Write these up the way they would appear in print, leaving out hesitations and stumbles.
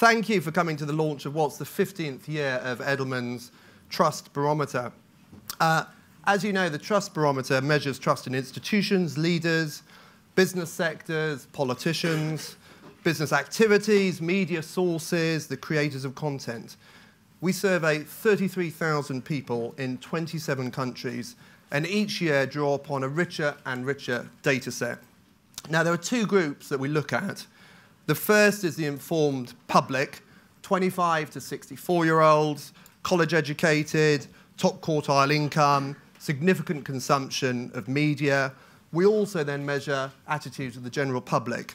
Thank you for coming to the launch of what's the 15th year of Edelman's Trust Barometer. As you know, the Trust Barometer measures trust in institutions, leaders, business sectors, politicians, business activities, media sources, the creators of content. We survey 33,000 people in 27 countries, and each year draw upon a richer and richer data set. Now, there are two groups that we look at. The first is the informed public, 25 to 64-year-olds, college-educated, top quartile income, significant consumption of media. We also then measure attitudes of the general public.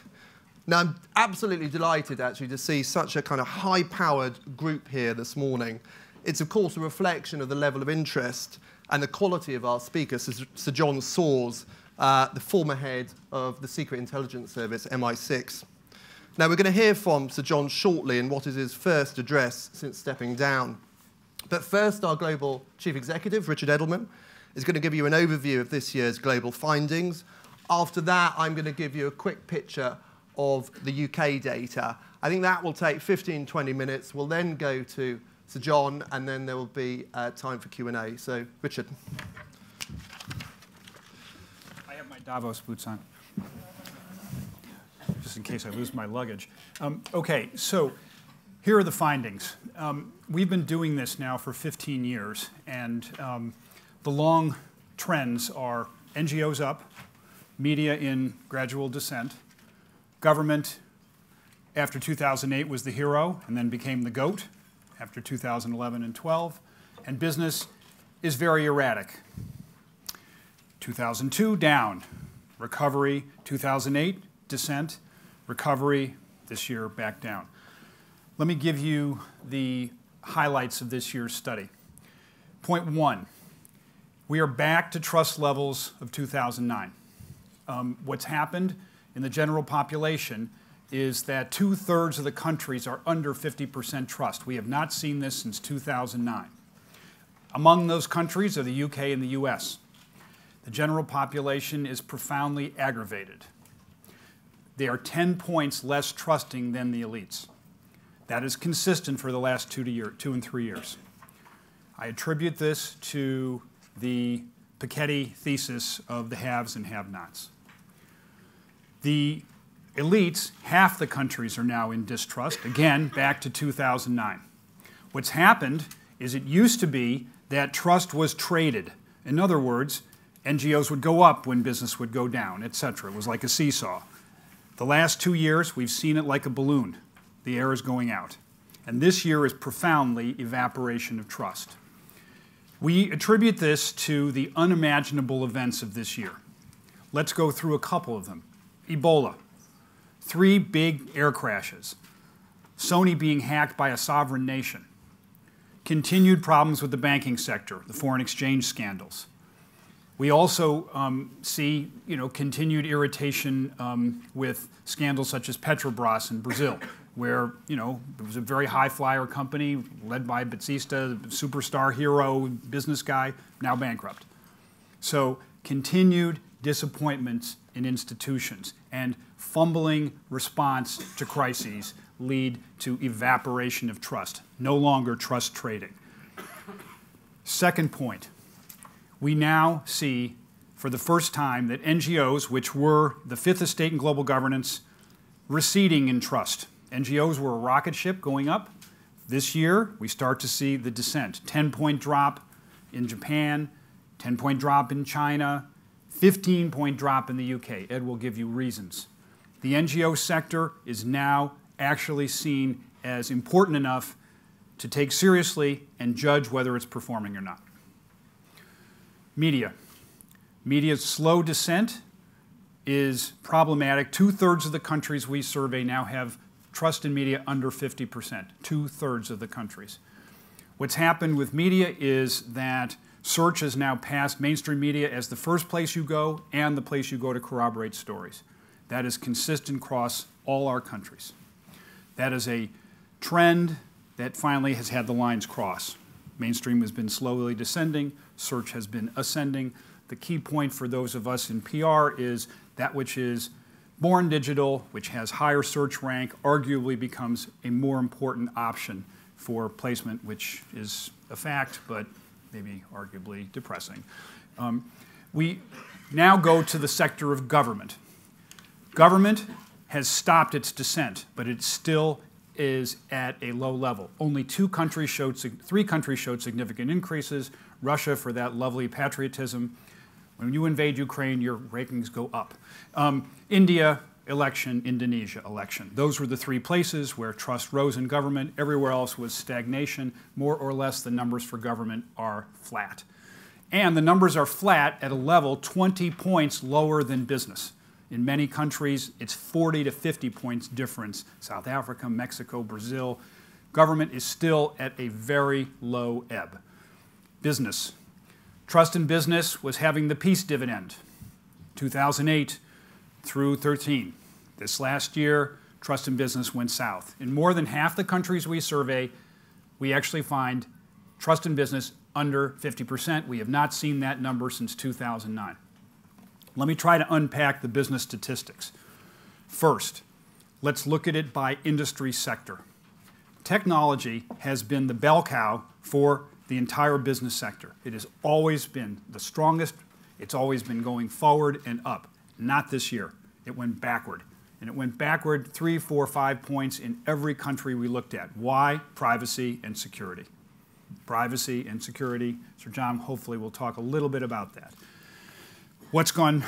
Now, I'm absolutely delighted, actually, to see such a kind of high-powered group here this morning. It's, of course, a reflection of the level of interest and the quality of our speaker, Sir John Sawers, the former head of the Secret Intelligence Service, MI6. Now, we're going to hear from Sir John shortly in what is his first address since stepping down. But first, our global chief executive, Richard Edelman, is going to give you an overview of this year's global findings. After that, I'm going to give you a quick picture of the UK data. I think that will take 15, 20 minutes. We'll then go to Sir John, and then there will be time for Q&A. So, Richard. I have my Davos boots on, just in case I lose my luggage. OK, so here are the findings. We've been doing this now for 15 years, and the long trends are NGOs up, media in gradual descent, government after 2008 was the hero and then became the goat after 2011 and 12, and business is very erratic. 2002, down. Recovery, 2008, descent. Recovery, this year, back down. Let me give you the highlights of this year's study. Point one, we are back to trust levels of 2009. What's happened in the general population is that 2/3 of the countries are under 50% trust. We have not seen this since 2009. Among those countries are the UK and the US. The general population is profoundly aggravated. They are 10 points less trusting than the elites. That is consistent for the last 2 and 3 years. I attribute this to the Piketty thesis of the haves and have-nots. The elites, half the countries are now in distrust, again, back to 2009. What's happened is it used to be that trust was traded. In other words, NGOs would go up when business would go down, etc. It was like a seesaw. The last 2 years, we've seen it like a balloon. The air is going out. And this year is profoundly evaporation of trust. We attribute this to the unimaginable events of this year. Let's go through a couple of them. Ebola. 3 big air crashes, Sony being hacked by a sovereign nation, continued problems with the banking sector, the foreign exchange scandals. We also see continued irritation with scandals such as Petrobras in Brazil, where it was a very high flyer company led by Batista, superstar hero, business guy, now bankrupt. So continued disappointments in institutions and fumbling response to crises lead to evaporation of trust, no longer trust trading. Second point, we now see for the first time that NGOs, which were the fifth estate in global governance, receding in trust. NGOs were a rocket ship going up. This year, we start to see the descent. 10-point drop in Japan, 10-point drop in China, 15-point drop in the UK. Ed will give you reasons. The NGO sector is now actually seen as important enough to take seriously and judge whether it's performing or not. Media. Media's slow descent is problematic. 2/3 of the countries we survey now have trust in media under 50%, 2/3 of the countries. What's happened with media is that search has now passed mainstream media as the first place you go and the place you go to corroborate stories. That is consistent across all our countries. That is a trend that finally has had the lines cross. Mainstream has been slowly descending. Search has been ascending. The key point for those of us in PR is that which is Born digital, which has higher search rank, arguably becomes a more important option for placement, which is a fact, but maybe arguably depressing. We now go to the sector of government. Government has stopped its descent, but it still is at a low level. Only three countries showed significant increases. Russia, for that lovely patriotism. When you invade Ukraine, your rankings go up. India election, Indonesia election. Those were the three places where trust rose in government. Everywhere else was stagnation. More or less, the numbers for government are flat. And the numbers are flat at a level 20 points lower than business. In many countries, it's 40 to 50 points difference. South Africa, Mexico, Brazil. Government is still at a very low ebb. Business. Trust in business was having the peace dividend, 2008 through 13. This last year, trust in business went south. In more than half the countries we survey, we actually find trust in business under 50%. We have not seen that number since 2009. Let me try to unpack the business statistics. First, let's look at it by industry sector. Technology has been the bell cow for the entire business sector. It has always been the strongest. It's always been going forward and up. Not this year. It went backward. And it went backward 3, 4, 5 points in every country we looked at. Why? Privacy and security. Privacy and security. Sir John hopefully will talk a little bit about that. What's gone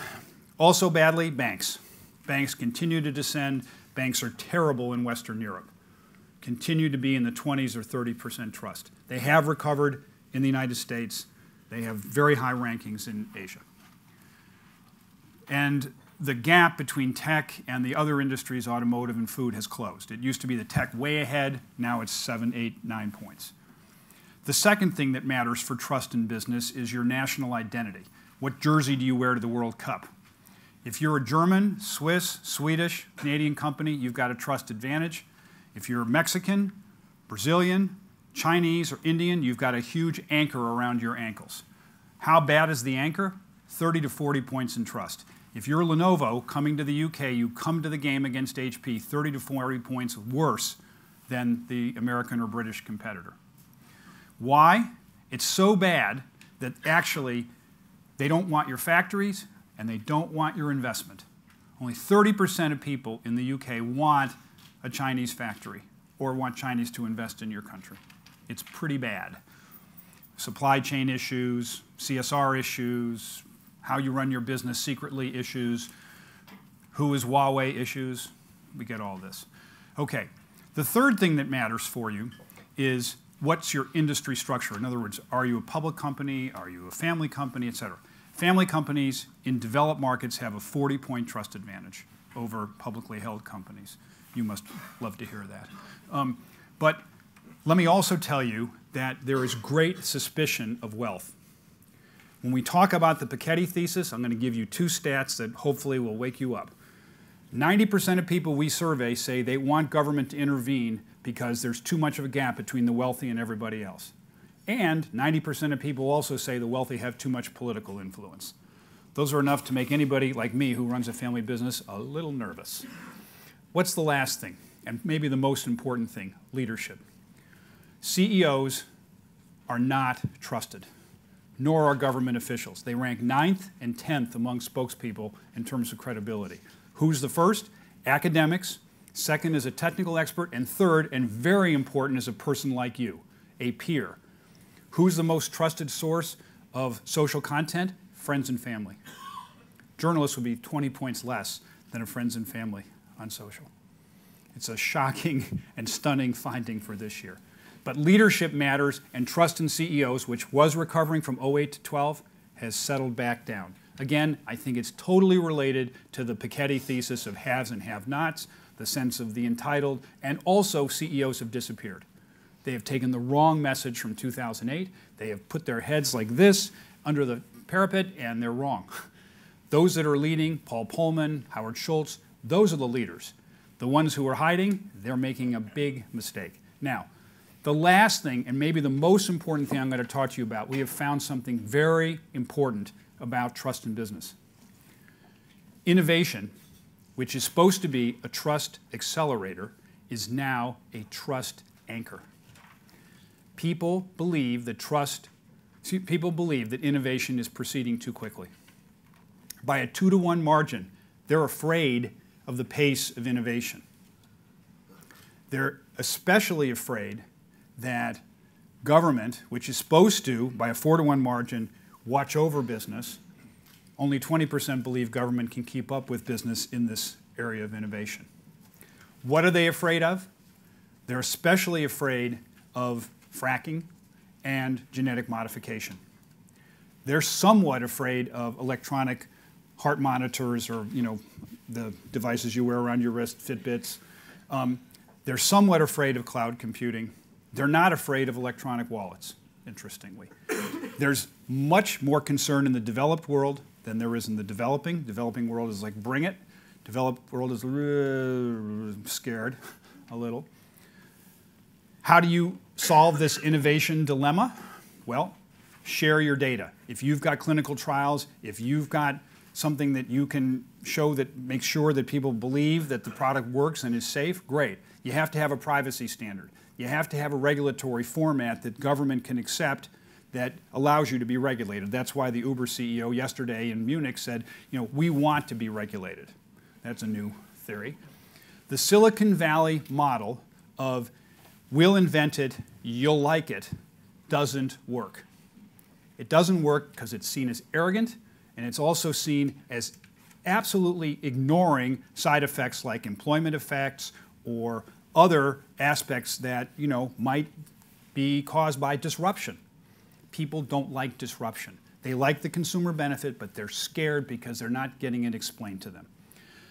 also badly? Banks. Banks continue to descend. Banks are terrible in Western Europe. Continue to be in the 20s or 30% trust. They have recovered in the United States. They have very high rankings in Asia. And the gap between tech and the other industries, automotive and food, has closed. It used to be the tech way ahead. Now it's 7, 8, 9 points. The second thing that matters for trust in business is your national identity. What jersey do you wear to the World Cup? If you're a German, Swiss, Swedish, Canadian company, you've got a trust advantage. If you're Mexican, Brazilian, Chinese, or Indian, you've got a huge anchor around your ankles. How bad is the anchor? 30 to 40 points in trust. If you're Lenovo coming to the UK, you come to the game against HP 30 to 40 points worse than the American or British competitor. Why? It's so bad that actually they don't want your factories and they don't want your investment. Only 30% of people in the UK want a Chinese factory or want Chinese to invest in your country. It's pretty bad. Supply chain issues, CSR issues, how you run your business secretly issues, who is Huawei issues, we get all this. Okay, the third thing that matters for you is what's your industry structure. In other words, are you a public company, are you a family company, et cetera. Family companies in developed markets have a 40-point trust advantage over publicly held companies. You must love to hear that. But let me also tell you that there is great suspicion of wealth. When we talk about the Piketty thesis, I'm going to give you two stats that hopefully will wake you up. 90% of people we survey say they want government to intervene because there's too much of a gap between the wealthy and everybody else. And 90% of people also say the wealthy have too much political influence. Those are enough to make anybody like me who runs a family business a little nervous. What's the last thing, and maybe the most important thing? Leadership. CEOs are not trusted, nor are government officials. They rank 9th and 10th among spokespeople in terms of credibility. Who's the first? Academics. Second is a technical expert. And third, and very important, is a person like you, a peer. Who's the most trusted source of social content? Friends and family. Journalists would be 20 points less than a friends and family on social. It's a shocking and stunning finding for this year. But leadership matters, and trust in CEOs, which was recovering from 08 to 12, has settled back down. Again, I think it's totally related to the Piketty thesis of haves and have-nots, the sense of the entitled, and also CEOs have disappeared. They have taken the wrong message from 2008. They have put their heads like this under the parapet, and they're wrong. Those that are leading, Paul Polman, Howard Schultz, those are the leaders. The ones who are hiding, they're making a big mistake. Now, the last thing, and maybe the most important thing I'm going to talk to you about, we have found something very important about trust in business. Innovation which is supposed to be a trust accelerator, is now a trust anchor. People believe that innovation is proceeding too quickly. By a 2-to-1 margin, they're afraid of the pace of innovation. They're especially afraid that government, which is supposed to, by a 4-to-1 margin, watch over business, only 20% believe government can keep up with business in this area of innovation. What are they afraid of? They're especially afraid of fracking and genetic modification. They're somewhat afraid of electronic heart monitors or, you know, the devices you wear around your wrist, Fitbits. They're somewhat afraid of cloud computing. They're not afraid of electronic wallets, interestingly. There's much more concern in the developed world than there is in the developing. Developing world is like, bring it. Developed world is scared a little. How do you solve this innovation dilemma? Well, share your data. If you've got clinical trials, if you've got something that you can show that makes sure that people believe that the product works and is safe, great. You have to have a privacy standard. You have to have a regulatory format that government can accept that allows you to be regulated. That's why the Uber CEO yesterday in Munich said, you know, we want to be regulated. That's a new theory. The Silicon Valley model of we'll invent it, you'll like it, doesn't work. It doesn't work because it's seen as arrogant, and it's also seen as absolutely ignoring side effects like employment effects or other aspects that, you know, might be caused by disruption. People don't like disruption. They like the consumer benefit, but they're scared because they're not getting it explained to them.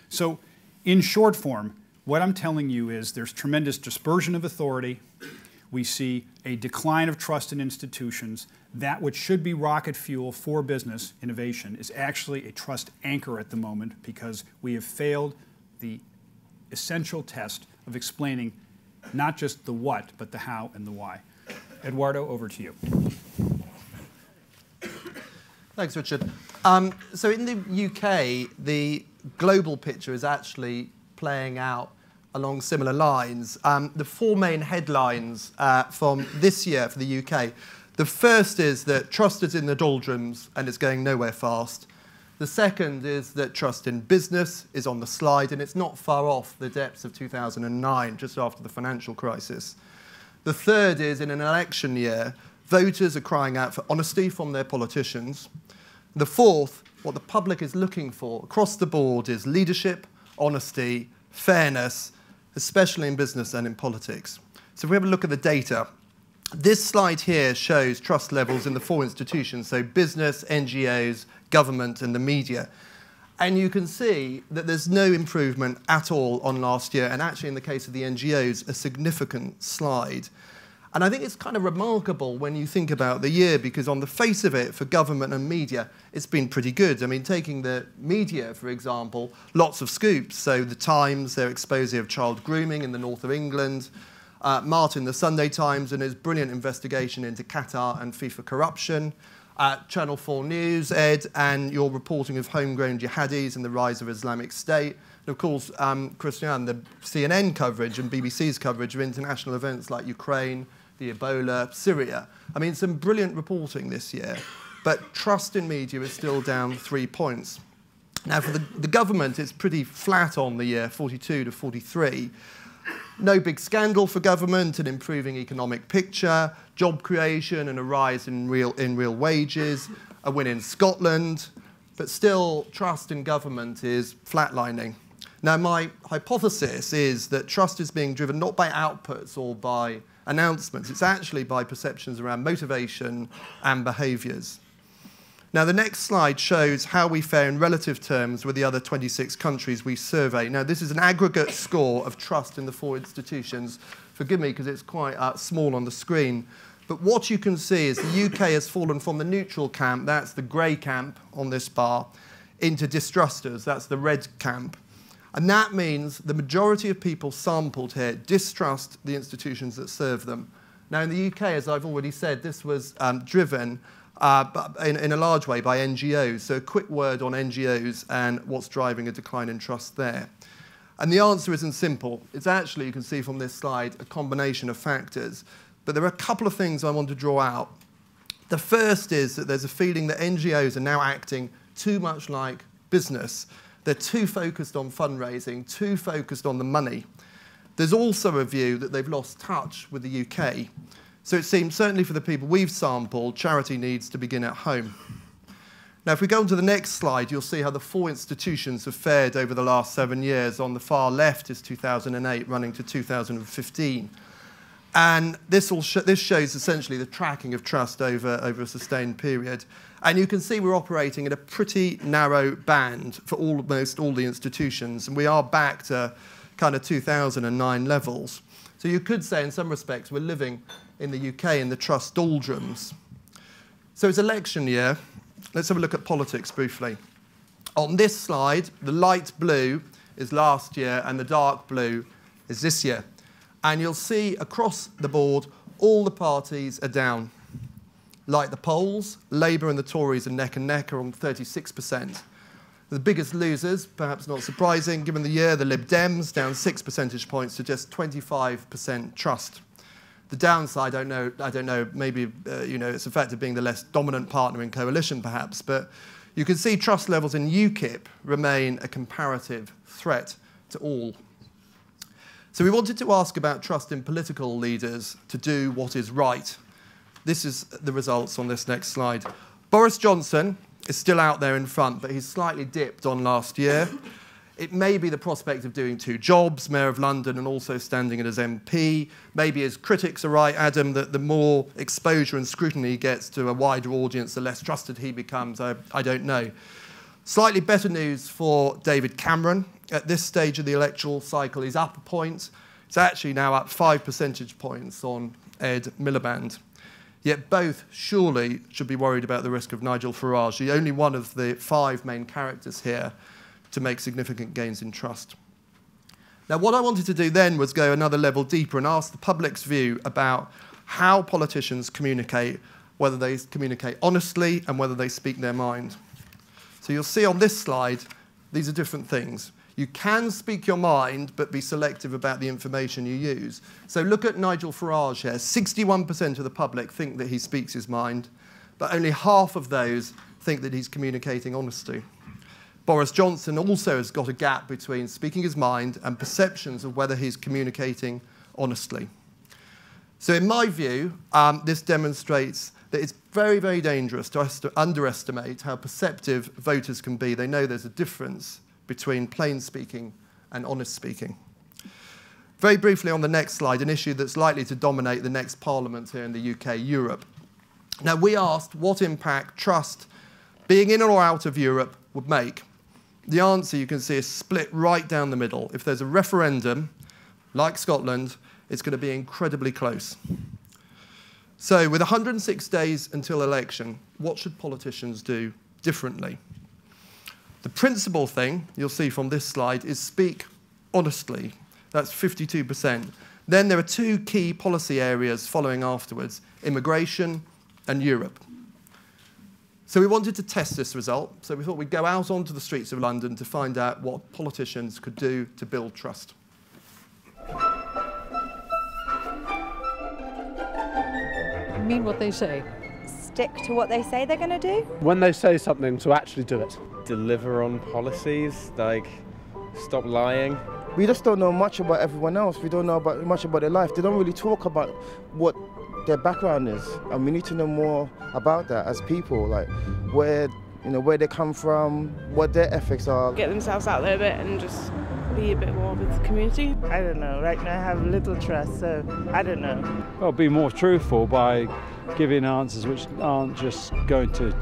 So in short form, what I'm telling you is there's tremendous dispersion of authority. We see a decline of trust in institutions. That which should be rocket fuel for business innovation is actually a trust anchor at the moment because we have failed the essential test of explaining not just the what, but the how and the why. Eduardo, over to you. Thanks, Richard. So in the UK, the global picture is actually playing out along similar lines. The four main headlines from this year for the UK. The first is that trust is in the doldrums and it's going nowhere fast. The second is that trust in business is on the slide and it's not far off the depths of 2009, just after the financial crisis. The third is, in an election year, voters are crying out for honesty from their politicians. The fourth, what the public is looking for across the board, is leadership, honesty, fairness, especially in business and in politics. So if we have a look at the data, this slide here shows trust levels in the four institutions, so business, NGOs, government and the media. And you can see that there's no improvement at all on last year, and actually in the case of the NGOs, a significant slide. And I think it's kind of remarkable when you think about the year, because on the face of it, for government and media, it's been pretty good. I mean, taking the media, for example, lots of scoops. So The Times, their exposure of child grooming in the north of England. Martin, the Sunday Times, and his brilliant investigation into Qatar and FIFA corruption. Channel 4 News, Ed, and your reporting of homegrown jihadis and the rise of Islamic State. And of course, Christian, the CNN coverage and BBC's coverage of international events like Ukraine, the Ebola, Syria. I mean, some brilliant reporting this year, but trust in media is still down 3 points. Now, for the government, it's pretty flat on the year, 42 to 43. No big scandal for government, an improving economic picture, job creation and a rise in real wages, a win in Scotland, but still trust in government is flatlining. Now, my hypothesis is that trust is being driven not by outputs or by announcements, it's actually by perceptions around motivation and behaviours. Now, the next slide shows how we fare in relative terms with the other 26 countries we survey. Now, this is an aggregate score of trust in the four institutions. Forgive me, because it's quite small on the screen. But what you can see is the UK has fallen from the neutral camp, that's the grey camp on this bar, into distrusters, that's the red camp. And that means the majority of people sampled here distrust the institutions that serve them. Now, in the UK, as I've already said, this was driven in a large way by NGOs. So a quick word on NGOs and what's driving a decline in trust there. And the answer isn't simple. It's actually, you can see from this slide, a combination of factors. But there are a couple of things I want to draw out. The first is that there's a feeling that NGOs are now acting too much like business. They're too focused on fundraising, too focused on the money. There's also a view that they've lost touch with the UK. So it seems, certainly for the people we've sampled, charity needs to begin at home. Now, if we go on to the next slide, you'll see how the four institutions have fared over the last 7 years. On the far left is 2008, running to 2015. And this shows essentially the tracking of trust over a sustained period. And you can see we're operating in a pretty narrow band for almost all the institutions. And we are back to kind of 2009 levels. So you could say, in some respects, we're living in the UK in the trust doldrums. So it's election year. Let's have a look at politics briefly. On this slide, the light blue is last year and the dark blue is this year. And you'll see across the board, all the parties are down. Like the polls, Labour and the Tories are neck and neck, are on 36%. The biggest losers, perhaps not surprising, given the year, the Lib Dems, down 6 percentage points to just 25% trust. The downside, I don't know. Maybe you know, it's the fact of being the less dominant partner in coalition, perhaps. But you can see trust levels in UKIP remain a comparative threat to all. So we wanted to ask about trust in political leaders to do what is right. This is the results on this next slide. Boris Johnson is still out there in front, but he's slightly dipped on last year. It may be the prospect of doing two jobs, Mayor of London and also standing in as MP. Maybe his critics are right, Adam, that the more exposure and scrutiny he gets to a wider audience, the less trusted he becomes. I don't know. Slightly better news for David Cameron. At this stage of the electoral cycle, he's up a point. It's actually now up 5 percentage points on Ed Miliband. Yet both surely should be worried about the risk of Nigel Farage, the only one of the 5 main characters here to make significant gains in trust. Now, what I wanted to do then was go another level deeper and ask the public's view about how politicians communicate, whether they communicate honestly and whether they speak their mind. So you'll see on this slide, these are different things. You can speak your mind, but be selective about the information you use. So look at Nigel Farage here. 61% of the public think that he speaks his mind, but only half of those think that he's communicating honestly. Boris Johnson also has got a gap between speaking his mind and perceptions of whether he's communicating honestly. So in my view, this demonstrates that it's very, very dangerous to underestimate how perceptive voters can be. They know there's a difference between plain speaking and honest speaking. Very briefly on the next slide, an issue that's likely to dominate the next parliament here in the UK, Europe. Now, we asked what impact trust being in or out of Europe would make. The answer, you can see, is split right down the middle. If there's a referendum, like Scotland, it's going to be incredibly close. So with 106 days until election, what should politicians do differently? The principal thing, you'll see from this slide, is speak honestly. That's 52%. Then there are 2 key policy areas following afterwards, immigration and Europe. So we wanted to test this result, so we thought we'd go out onto the streets of London to find out what politicians could do to build trust. Mean what they say. Stick to what they say they're going to do. When they say something, to actually do it. Deliver on policies, like stop lying. We just don't know much about everyone else. We don't know much about their life. They don't really talk about what their background is, and we need to know more about that as people, like where they come from, what their ethics are. Get themselves out there a bit and just be a bit more with the community. I don't know, right now I have little trust, so I don't know. Well, be more truthful by giving answers which aren't just going to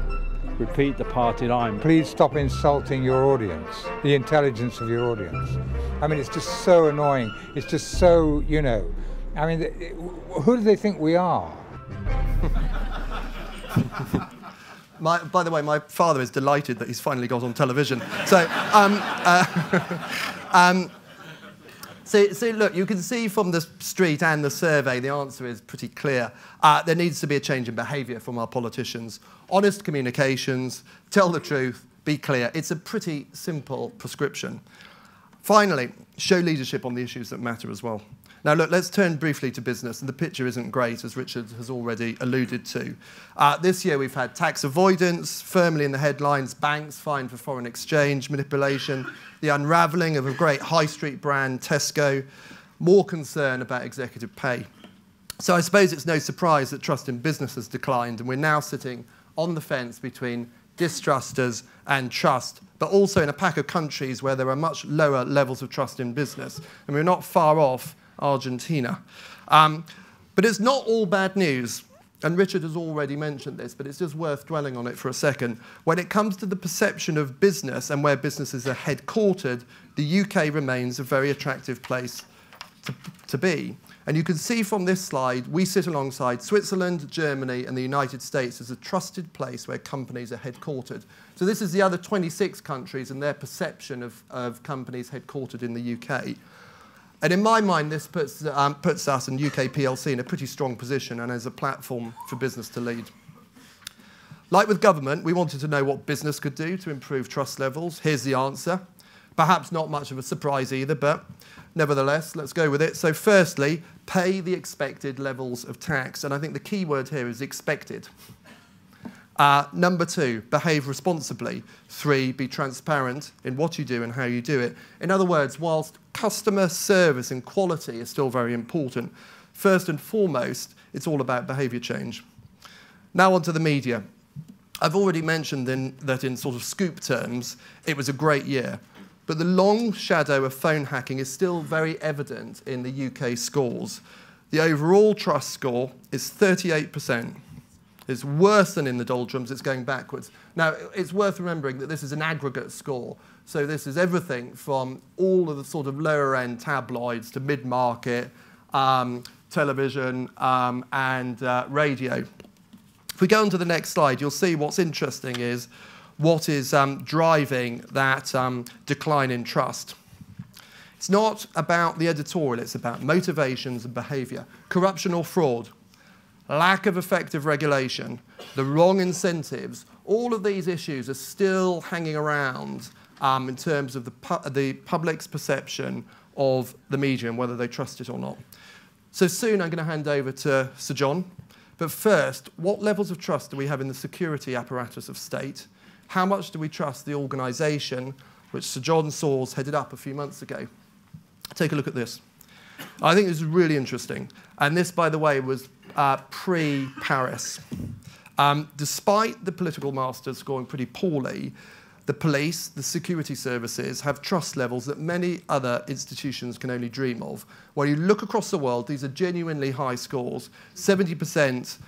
repeat the party line. Please stop insulting your audience, the intelligence of your audience. I mean, it's just so annoying, it's just so, you know, I mean, who do they think we are? By the way, my father is delighted that he's finally got on television. So, So look, you can see from the street and the survey, the answer is pretty clear. There needs to be a change in behaviour from our politicians. Honest communications, tell the truth, be clear. It's a pretty simple prescription. Finally, show leadership on the issues that matter as well. Now, look, let's turn briefly to business, and the picture isn't great, as Richard has already alluded to. This year, we've had tax avoidance, firmly in the headlines, banks fined for foreign exchange manipulation, the unravelling of a great high street brand, Tesco, more concern about executive pay. So I suppose it's no surprise that trust in business has declined, and we're now sitting on the fence between distrusters and trust, but also in a pack of countries where there are much lower levels of trust in business. And we're not far off Argentina. But it's not all bad news, and Richard has already mentioned this, but it's just worth dwelling on it for a second. When it comes to the perception of business and where businesses are headquartered, the UK remains a very attractive place to be. And you can see from this slide, we sit alongside Switzerland, Germany, and the United States as a trusted place where companies are headquartered. So this is the other 26 countries and their perception of companies headquartered in the UK. And in my mind, this puts us and UK PLC in a pretty strong position and as a platform for business to lead. Like with government, we wanted to know what business could do to improve trust levels. Here's the answer. Perhaps not much of a surprise either, but nevertheless, let's go with it. So firstly, pay the expected levels of tax. And I think the key word here is expected. Number two, behave responsibly. Three, be transparent in what you do and how you do it. In other words, whilst customer service and quality is still very important, first and foremost, it's all about behaviour change. Now onto the media. I've already mentioned that in sort of scoop terms, it was a great year. But the long shadow of phone hacking is still very evident in the UK scores. The overall trust score is 38%. It's worse than in the doldrums, it's going backwards. Now, it's worth remembering that this is an aggregate score. So this is everything from all of the sort of lower-end tabloids to mid-market, television, and radio. If we go on to the next slide, you'll see what's interesting is what is driving that decline in trust. It's not about the editorial, it's about motivations and behaviour. Corruption or fraud, lack of effective regulation, the wrong incentives, all of these issues are still hanging around in terms of the public's perception of the media and whether they trust it or not. So soon I'm going to hand over to Sir John, but first, what levels of trust do we have in the security apparatus of state? How much do we trust the organisation which Sir John Sawers headed up a few months ago? Take a look at this. I think this is really interesting. And this, by the way, was pre-Paris. Despite the political masters scoring pretty poorly, the police, the security services have trust levels that many other institutions can only dream of. When you look across the world, these are genuinely high scores. 70%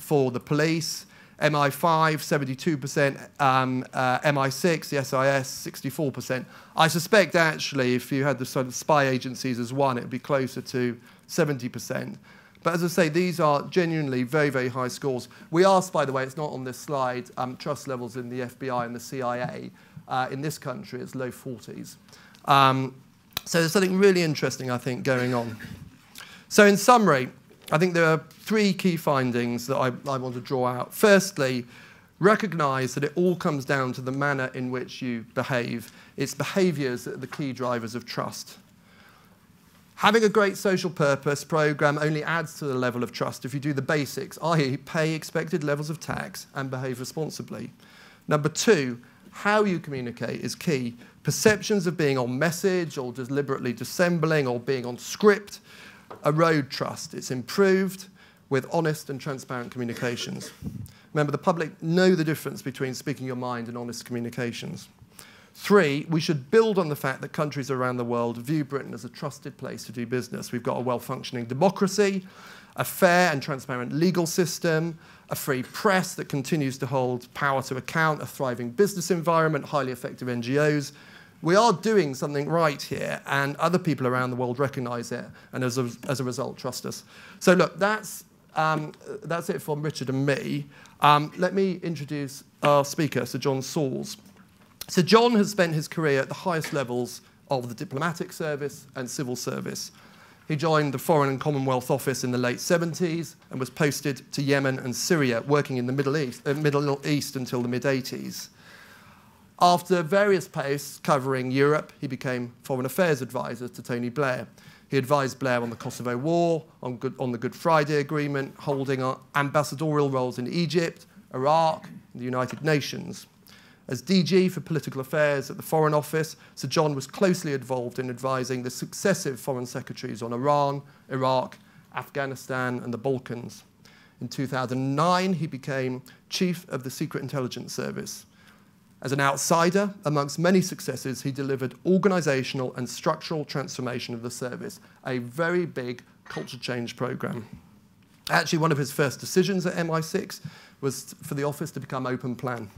for the police, MI5, 72%, MI6, the SIS, 64%. I suspect, actually, if you had the sort of spy agencies as one, it would be closer to 70%. But as I say, these are genuinely very, very high scores. We asked, by the way, it's not on this slide, trust levels in the FBI and the CIA. In this country, it's low 40s. So there's something really interesting, I think, going on. So in summary, I think there are three key findings that I want to draw out. Firstly, recognise that it all comes down to the manner in which you behave. It's behaviours that are the key drivers of trust. Having a great social purpose programme only adds to the level of trust if you do the basics, i.e. pay expected levels of tax and behave responsibly. Number two, how you communicate is key. Perceptions of being on message or deliberately dissembling or being on script erode trust. It's improved with honest and transparent communications. Remember, the public know the difference between speaking your mind and honest communications. Three, we should build on the fact that countries around the world view Britain as a trusted place to do business. We've got a well-functioning democracy, a fair and transparent legal system, a free press that continues to hold power to account, a thriving business environment, highly effective NGOs. We are doing something right here, and other people around the world recognise it, and as a result, trust us. So look, that's it from Richard and me. Let me introduce our speaker, Sir John Sawers. Sir John has spent his career at the highest levels of the diplomatic service and civil service. He joined the Foreign and Commonwealth Office in the late 70s and was posted to Yemen and Syria, working in the Middle East until the mid-80s. After various posts covering Europe, he became Foreign Affairs Advisor to Tony Blair. He advised Blair on the Kosovo War, on the Good Friday Agreement, holding ambassadorial roles in Egypt, Iraq, and the United Nations. As DG for Political Affairs at the Foreign Office, Sir John was closely involved in advising the successive foreign secretaries on Iran, Iraq, Afghanistan, and the Balkans. In 2009, he became Chief of the Secret Intelligence Service. As an outsider, amongst many successes, he delivered organisational and structural transformation of the service, a very big culture change programme. Actually, one of his first decisions at MI6 was for the office to become open plan.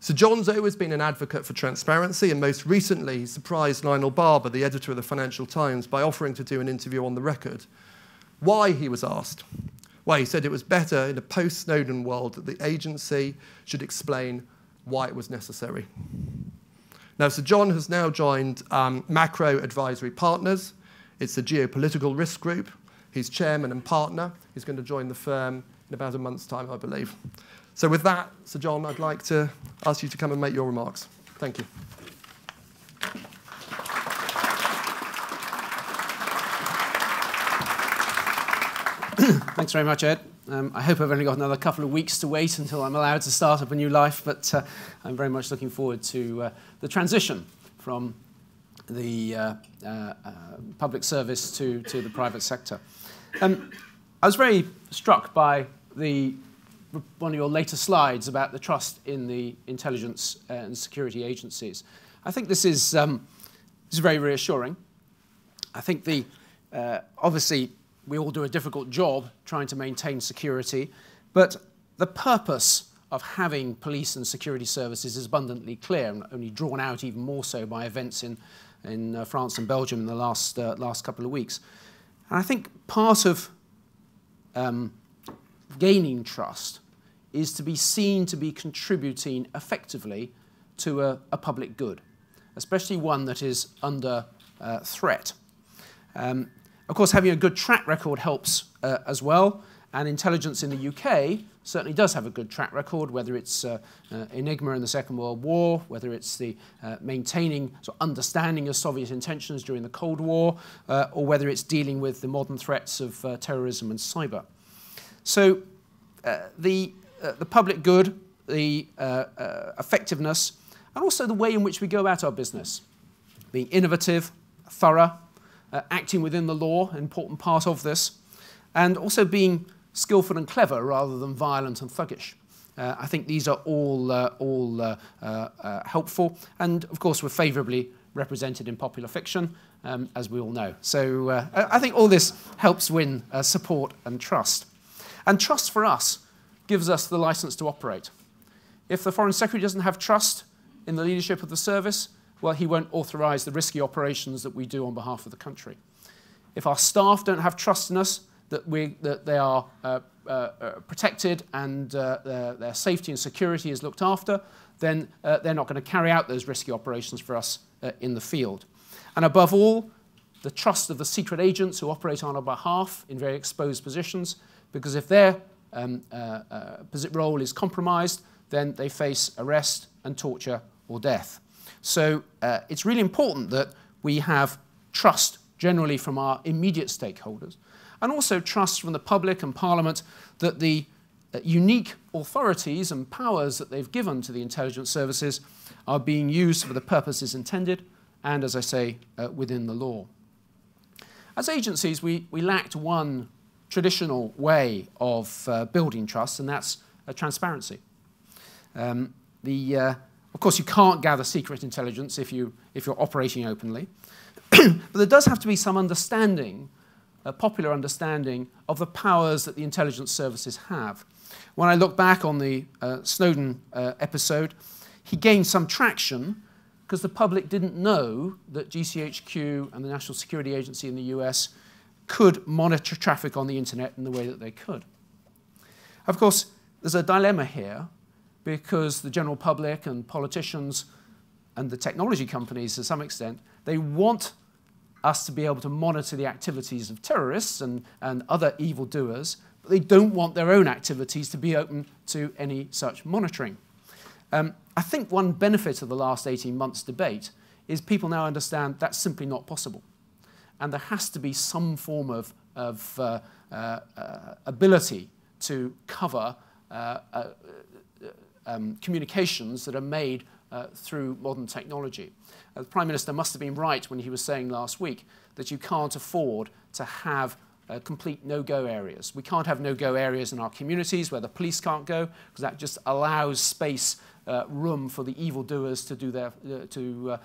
Sir John's always been an advocate for transparency, and most recently he surprised Lionel Barber, the editor of the Financial Times, by offering to do an interview on the record. Why, he was asked. Well, he said it was better in a post-Snowden world that the agency should explain why it was necessary. Now, Sir John has now joined Macro Advisory Partners. It's a geopolitical risk group. He's chairman and partner. He's going to join the firm in about a month's time, I believe. So with that, Sir John, I'd like to ask you to come and make your remarks. Thank you. Thanks very much, Ed. I hope I've only got another couple of weeks to wait until I'm allowed to start up a new life, but I'm very much looking forward to the transition from the public service to the private sector. I was very struck by one of your later slides about the trust in the intelligence and security agencies. I think this is very reassuring. I think the obviously, we all do a difficult job trying to maintain security, but the purpose of having police and security services is abundantly clear, and only drawn out even more so by events in France and Belgium in the last couple of weeks. And I think part of gaining trust is to be seen to be contributing effectively to a public good, especially one that is under threat. Of course, having a good track record helps as well, and intelligence in the UK certainly does have a good track record, whether it's Enigma in the Second World War, whether it's the maintaining, so understanding of Soviet intentions during the Cold War, or whether it's dealing with the modern threats of terrorism and cyber. So the public good, the effectiveness, and also the way in which we go about our business, being innovative, thorough, acting within the law, an important part of this, and also being skillful and clever rather than violent and thuggish. I think these are all helpful, and of course we're favourably represented in popular fiction, as we all know. So I think all this helps win support and trust. And trust for us gives us the licence to operate. If the Foreign Secretary doesn't have trust in the leadership of the service, well, he won't authorise the risky operations that we do on behalf of the country. If our staff don't have trust in us, that they are protected and their safety and security is looked after, then they're not going to carry out those risky operations for us in the field. And above all, the trust of the secret agents who operate on our behalf in very exposed positions, because if their role is compromised, then they face arrest and torture or death. So it's really important that we have trust generally from our immediate stakeholders, and also trust from the public and Parliament that the unique authorities and powers that they've given to the intelligence services are being used for the purposes intended and, as I say, within the law. As agencies, we lacked one traditional way of building trust, and that's transparency. Of course, you can't gather secret intelligence if you're operating openly. But there does have to be some understanding, a popular understanding, of the powers that the intelligence services have. When I look back on the Snowden episode, he gained some traction because the public didn't know that GCHQ and the National Security Agency in the US could monitor traffic on the internet in the way that they could. Of course, there's a dilemma here, because the general public and politicians and the technology companies to some extent, they want us to be able to monitor the activities of terrorists and other evildoers, but they don't want their own activities to be open to any such monitoring. I think one benefit of the last 18 months' debate is people now understand that's simply not possible. And there has to be some form of ability to cover communications that are made through modern technology. The Prime Minister must have been right when he was saying last week that you can't afford to have complete no-go areas. We can't have no-go areas in our communities where the police can't go, because that just allows space, room for the evildoers to do their to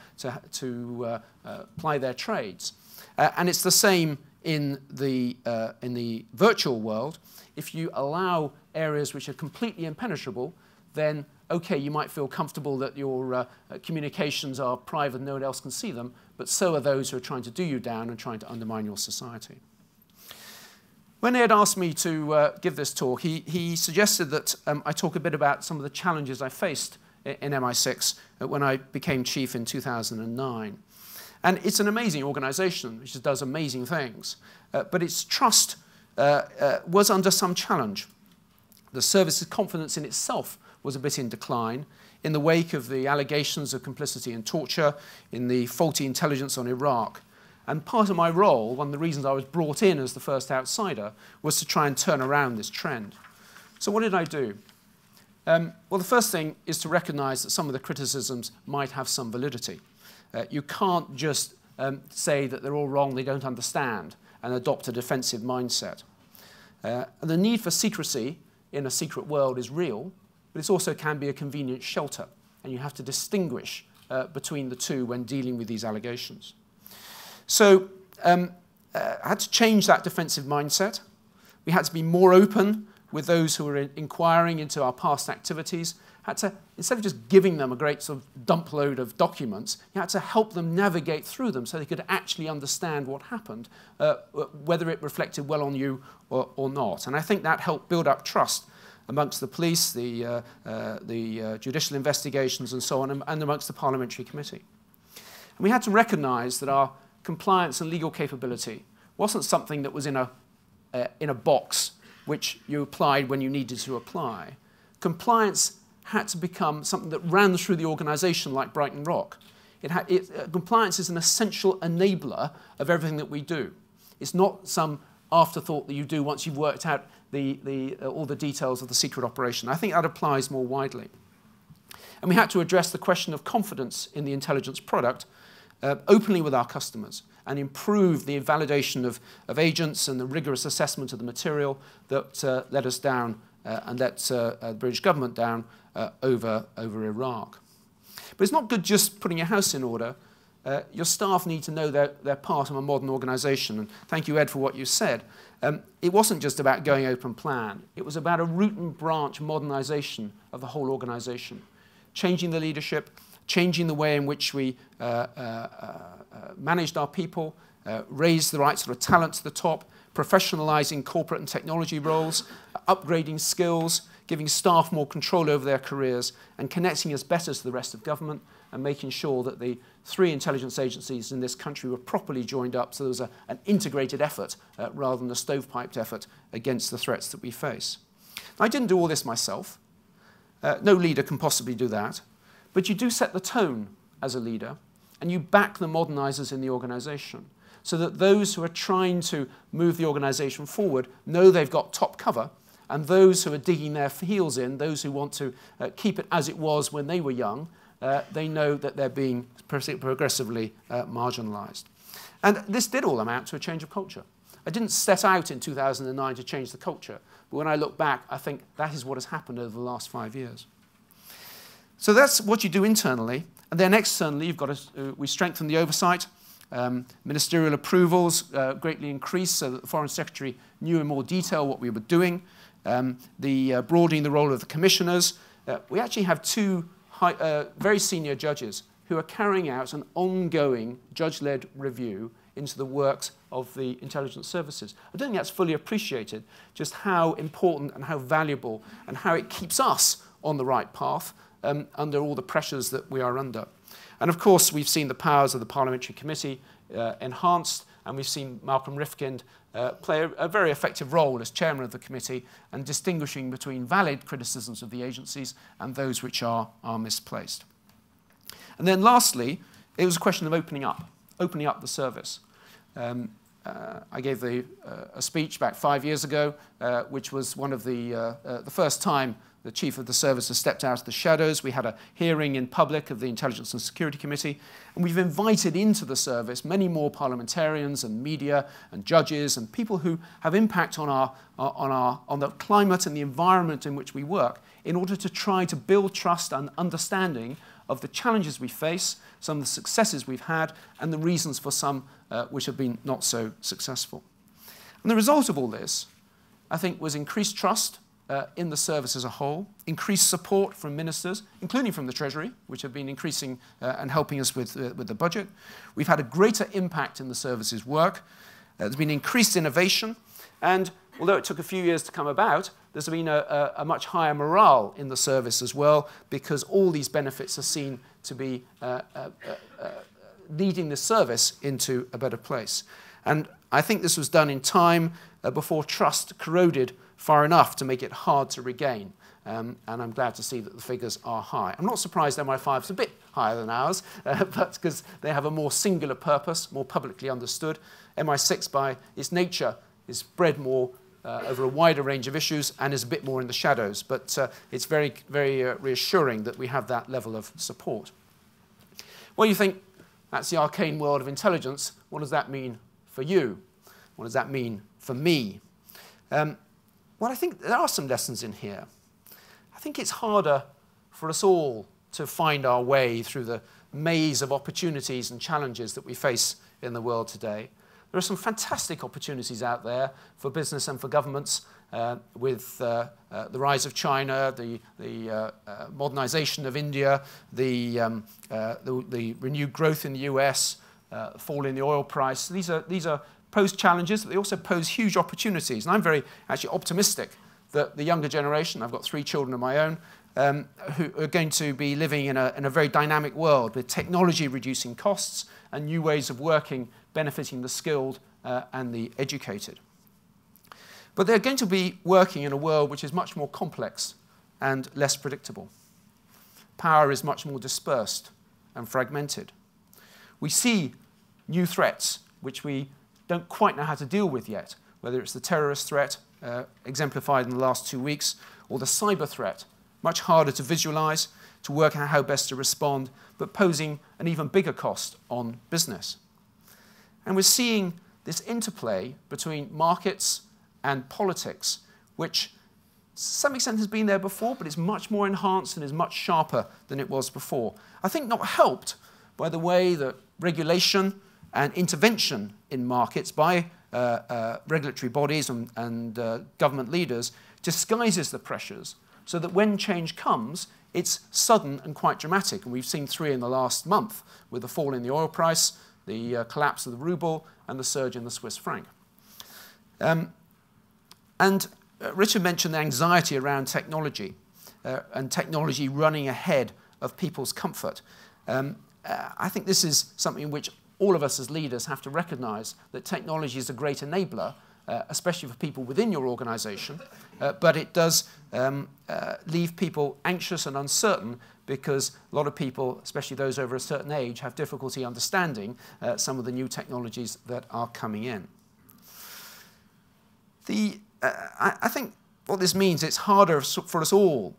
ply their trades. And it's the same in the virtual world. If you allow areas which are completely impenetrable, then okay, you might feel comfortable that your communications are private and no one else can see them, but so are those who are trying to do you down and trying to undermine your society. When Ed asked me to give this talk, he suggested that I talk a bit about some of the challenges I faced in MI6 when I became chief in 2009. And it's an amazing organization, which does amazing things, but its trust was under some challenge. The service's confidence in itself was a bit in decline in the wake of the allegations of complicity in torture, in the faulty intelligence on Iraq. And part of my role, one of the reasons I was brought in as the first outsider, was to try and turn around this trend. So what did I do? Well, the first thing is to recognize that some of the criticisms might have some validity. You can't just say that they're all wrong, they don't understand, and adopt a defensive mindset. And the need for secrecy in a secret world is real, but it also can be a convenient shelter, and you have to distinguish between the two when dealing with these allegations. So I had to change that defensive mindset. We had to be more open with those who were inquiring into our past activities. Had to, instead of just giving them a great sort of dump load of documents, you had to help them navigate through them so they could actually understand what happened, whether it reflected well on you or not. And I think that helped build up trust amongst the police, the judicial investigations and so on, and amongst the parliamentary committee. And we had to recognise that our compliance and legal capability wasn't something that was in a box which you applied when you needed to apply. Compliance had to become something that ran through the organisation like Brighton Rock. Compliance is an essential enabler of everything that we do. It's not some afterthought that you do once you've worked out all the details of the secret operation. I think that applies more widely. And we had to address the question of confidence in the intelligence product openly with our customers and improve the validation of agents and the rigorous assessment of the material that let us down and let the British government down over Iraq. But it's not good just putting your house in order. Your staff need to know they're part of a modern organisation. And thank you, Ed, for what you said. It wasn't just about going open plan. It was about a root and branch modernisation of the whole organisation, changing the leadership, changing the way in which we managed our people, raised the right sort of talent to the top, professionalising corporate and technology roles, upgrading skills, giving staff more control over their careers, and connecting us better to the rest of government, and making sure that the three intelligence agencies in this country were properly joined up so there was an integrated effort rather than a stovepiped effort against the threats that we face. Now, I didn't do all this myself. No leader can possibly do that. But you do set the tone as a leader, and you back the modernisers in the organisation, so that those who are trying to move the organisation forward know they've got top cover, and those who are digging their heels in, those who want to keep it as it was when they were young, they know that they're being progressively marginalised. And this did all amount to a change of culture. I didn't set out in 2009 to change the culture, but when I look back, I think that is what has happened over the last 5 years. So that's what you do internally, and then externally, you've got to, we strengthen the oversight. Ministerial approvals greatly increased so that the Foreign Secretary knew in more detail what we were doing. Broadening the role of the commissioners. We actually have two very senior judges who are carrying out an ongoing judge-led review into the works of the intelligence services. I don't think that's fully appreciated, just how important and how valuable and how it keeps us on the right path under all the pressures that we are under. And of course, we've seen the powers of the Parliamentary Committee enhanced, and we've seen Malcolm Rifkind play a very effective role as chairman of the committee and distinguishing between valid criticisms of the agencies and those which are misplaced. And then lastly, it was a question of opening up the service. I gave a speech back 5 years ago, which was one of the first time the chief of the service has stepped out of the shadows. We had a hearing in public of the Intelligence and Security Committee, and we've invited into the service many more parliamentarians and media and judges and people who have impact on the climate and the environment in which we work in order to try to build trust and understanding of the challenges we face, some of the successes we've had, and the reasons for some which have been not so successful. And the result of all this, I think, was increased trust in the service as a whole, increased support from ministers, including from the Treasury, which have been increasing and helping us with the budget. We've had a greater impact in the service's work. There's been increased innovation, and although it took a few years to come about, there's been a much higher morale in the service as well, because all these benefits are seen to be leading the service into a better place. And I think this was done in time before trust corroded far enough to make it hard to regain. And I'm glad to see that the figures are high. I'm not surprised MI5 is a bit higher than ours, but because they have a more singular purpose, more publicly understood. MI6, by its nature, is spread more over a wider range of issues and is a bit more in the shadows. But it's very, very reassuring that we have that level of support. Well, you think, that's the arcane world of intelligence. What does that mean for you? What does that mean for me? Well, I think there are some lessons in here. I think it's harder for us all to find our way through the maze of opportunities and challenges that we face in the world today. There are some fantastic opportunities out there for business and for governments with the rise of China, the modernization of India, the renewed growth in the US, fall in the oil price. These are pose challenges, but they also pose huge opportunities. And I'm very actually optimistic that the younger generation, I've got 3 children of my own, who are going to be living in a very dynamic world with technology reducing costs and new ways of working benefiting the skilled and the educated. But they're going to be working in a world which is much more complex and less predictable. Power is much more dispersed and fragmented. We see new threats which we don't quite know how to deal with yet, whether it's the terrorist threat exemplified in the last 2 weeks, or the cyber threat, much harder to visualize, to work out how best to respond, but posing an even bigger cost on business. And we're seeing this interplay between markets and politics, which to some extent has been there before, but it's much more enhanced and is much sharper than it was before. I think not helped by the way that regulation and intervention in markets by regulatory bodies and government leaders disguises the pressures so that when change comes, it's sudden and quite dramatic. And we've seen 3 in the last month with the fall in the oil price, the collapse of the ruble, and the surge in the Swiss franc. And Richard mentioned the anxiety around technology and technology running ahead of people's comfort. I think this is something which all of us as leaders have to recognize, that technology is a great enabler, especially for people within your organization, but it does leave people anxious and uncertain because a lot of people, especially those over a certain age, have difficulty understanding some of the new technologies that are coming in. I think what this means, it's harder for us all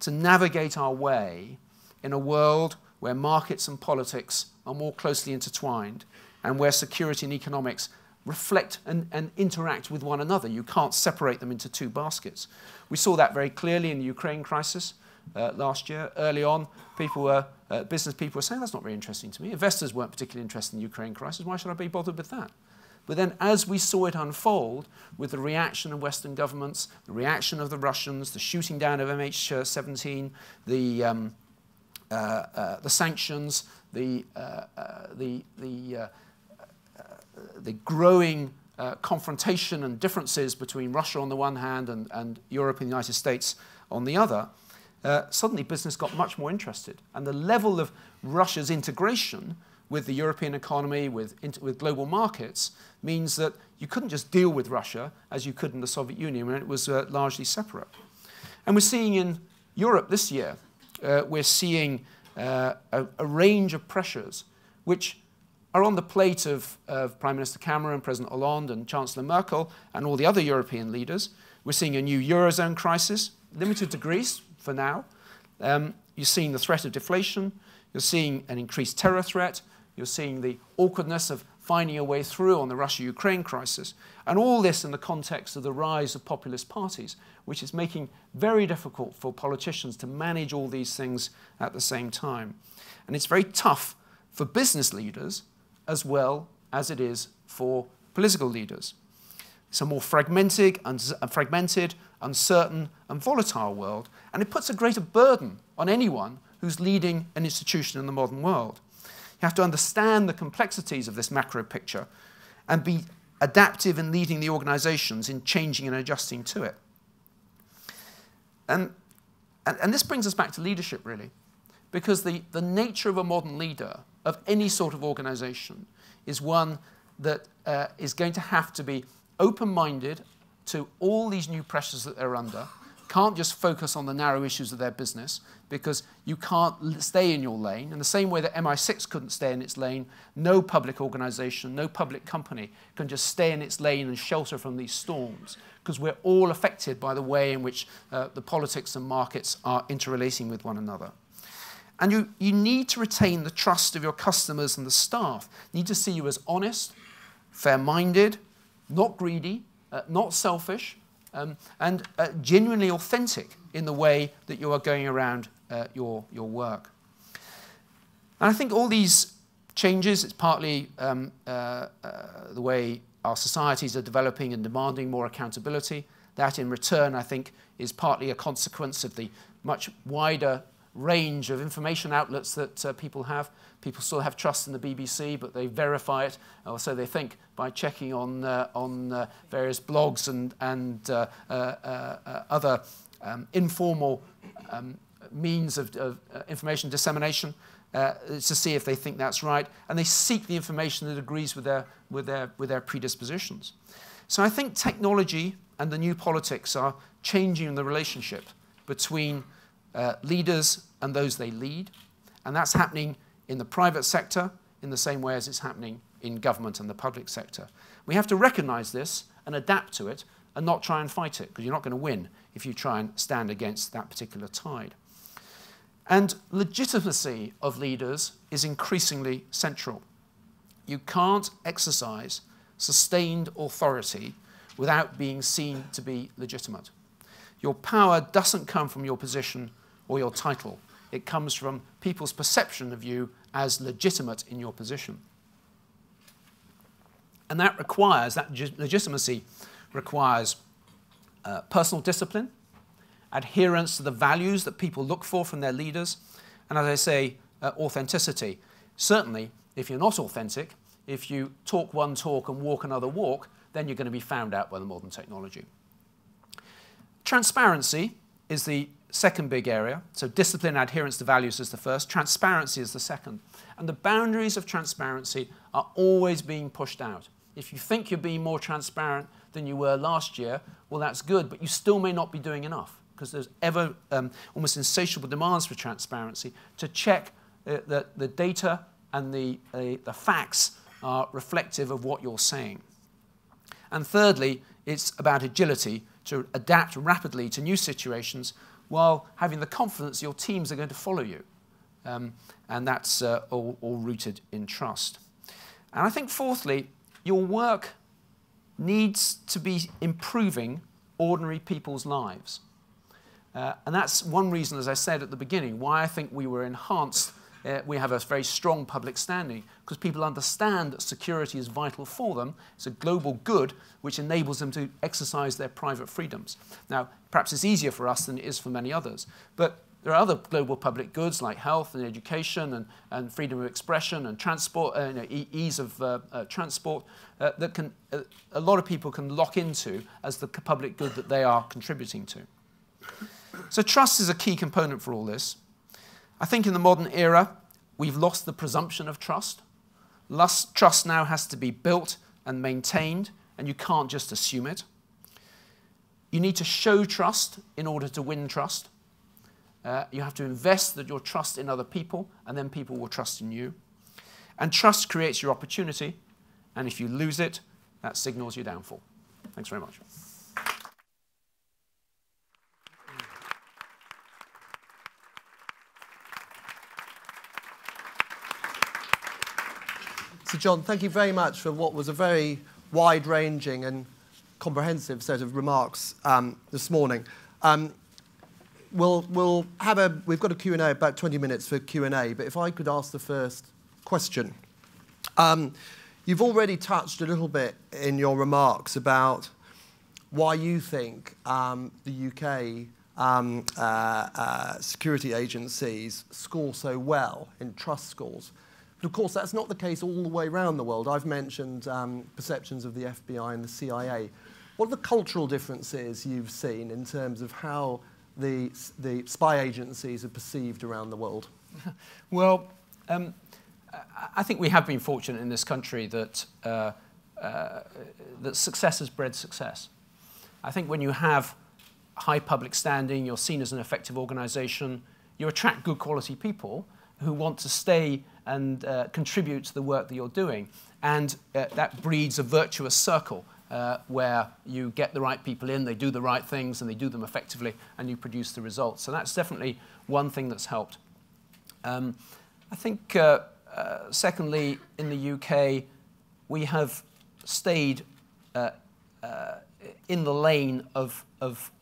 to navigate our way in a world where markets and politics are more closely intertwined and where security and economics reflect and interact with one another. You can't separate them into 2 baskets. We saw that very clearly in the Ukraine crisis last year. Early on, business people were saying, that's not very interesting to me. Investors weren't particularly interested in the Ukraine crisis. Why should I be bothered with that? But then as we saw it unfold with the reaction of Western governments, the reaction of the Russians, the shooting down of MH17, the sanctions, the growing confrontation and differences between Russia on the one hand and Europe and the United States on the other, suddenly business got much more interested. And the level of Russia's integration with the European economy, with global markets, means that you couldn't just deal with Russia as you could in the Soviet Union when it was largely separate. And we're seeing in Europe this year, we're seeing a range of pressures which are on the plate of Prime Minister Cameron, President Hollande, and Chancellor Merkel, and all the other European leaders. We're seeing a new Eurozone crisis, limited to Greece for now. You're seeing the threat of deflation. You're seeing an increased terror threat. You're seeing the awkwardness of finding a way through on the Russia-Ukraine crisis. And all this in the context of the rise of populist parties, which is making very difficult for politicians to manage all these things at the same time. And it's very tough for business leaders as well as it is for political leaders. It's a more fragmented, uncertain, and volatile world, and it puts a greater burden on anyone who's leading an institution in the modern world. You have to understand the complexities of this macro picture and be adaptive in leading the organizations in changing and adjusting to it. And this brings us back to leadership, really, because the nature of a modern leader of any sort of organization is one that is going to have to be open-minded to all these new pressures that they're under. Can't just focus on the narrow issues of their business, because you can't stay in your lane. In the same way that MI6 couldn't stay in its lane, no public organization, no public company can just stay in its lane and shelter from these storms, because we're all affected by the way in which the politics and markets are interrelating with one another. And you need to retain the trust of your customers and the staff. You need to see you as honest, fair-minded, not greedy, not selfish, and genuinely authentic in the way that you are going around your work. And I think all these changes, it's partly the way our societies are developing and demanding more accountability. That in return, I think, is partly a consequence of the much wider range of information outlets that people have. People still have trust in the BBC, but they verify it, or so they think, by checking on various blogs and other informal means of information dissemination to see if they think that's right, and they seek the information that agrees with their predispositions. So I think technology and the new politics are changing the relationship between leaders and those they lead. And that's happening in the private sector in the same way as it's happening in government and the public sector. We have to recognize this and adapt to it and not try and fight it, because you're not going to win if you try and stand against that particular tide. And legitimacy of leaders is increasingly central. You can't exercise sustained authority without being seen to be legitimate. Your power doesn't come from your position or your title. It comes from people's perception of you as legitimate in your position. And that requires, that legitimacy requires personal discipline, adherence to the values that people look for from their leaders, and as I say, authenticity. Certainly, if you're not authentic, if you talk one talk and walk another walk, then you're going to be found out by the modern technology. Transparency is the second big area. So discipline, adherence to values is the first. Transparency is the second. And the boundaries of transparency are always being pushed out. If you think you're being more transparent than you were last year, well, that's good, but you still may not be doing enough, because there's ever almost insatiable demands for transparency to check that the data and the facts are reflective of what you're saying. And thirdly, it's about agility to adapt rapidly to new situations while having the confidence your teams are going to follow you. And that's all rooted in trust. And I think fourthly, your work needs to be improving ordinary people's lives. And that's one reason, as I said at the beginning, why I think we were enhanced. We have a very strong public standing, because people understand that security is vital for them. It's a global good which enables them to exercise their private freedoms. Now, perhaps it's easier for us than it is for many others, but there are other global public goods like health and education and freedom of expression and transport, ease of transport that can, a lot of people can lock into as the public good that they are contributing to. So trust is a key component for all this. I think in the modern era, we've lost the presumption of trust. Trust now has to be built and maintained, and you can't just assume it. You need to show trust in order to win trust. You have to invest your trust in other people, and then people will trust in you. And trust creates your opportunity, and if you lose it, that signals your downfall. Thanks very much. Sir John, thank you very much for what was a very wide-ranging and comprehensive set of remarks this morning. We've got a Q&A, about 20 minutes for Q&A, but if I could ask the first question. You've already touched a little bit in your remarks about why you think the UK security agencies score so well in trust scores. But of course, that's not the case all the way around the world. I've mentioned perceptions of the FBI and the CIA. What are the cultural differences you've seen in terms of how the spy agencies are perceived around the world? Well, I think we have been fortunate in this country that, that success has bred success. I think when you have high public standing, you're seen as an effective organisation, you attract good quality people who want to stay and contribute to the work that you're doing. And that breeds a virtuous circle where you get the right people in, they do the right things, and they do them effectively, and you produce the results. So that's definitely one thing that's helped. I think, secondly, in the UK, we have stayed in the lane of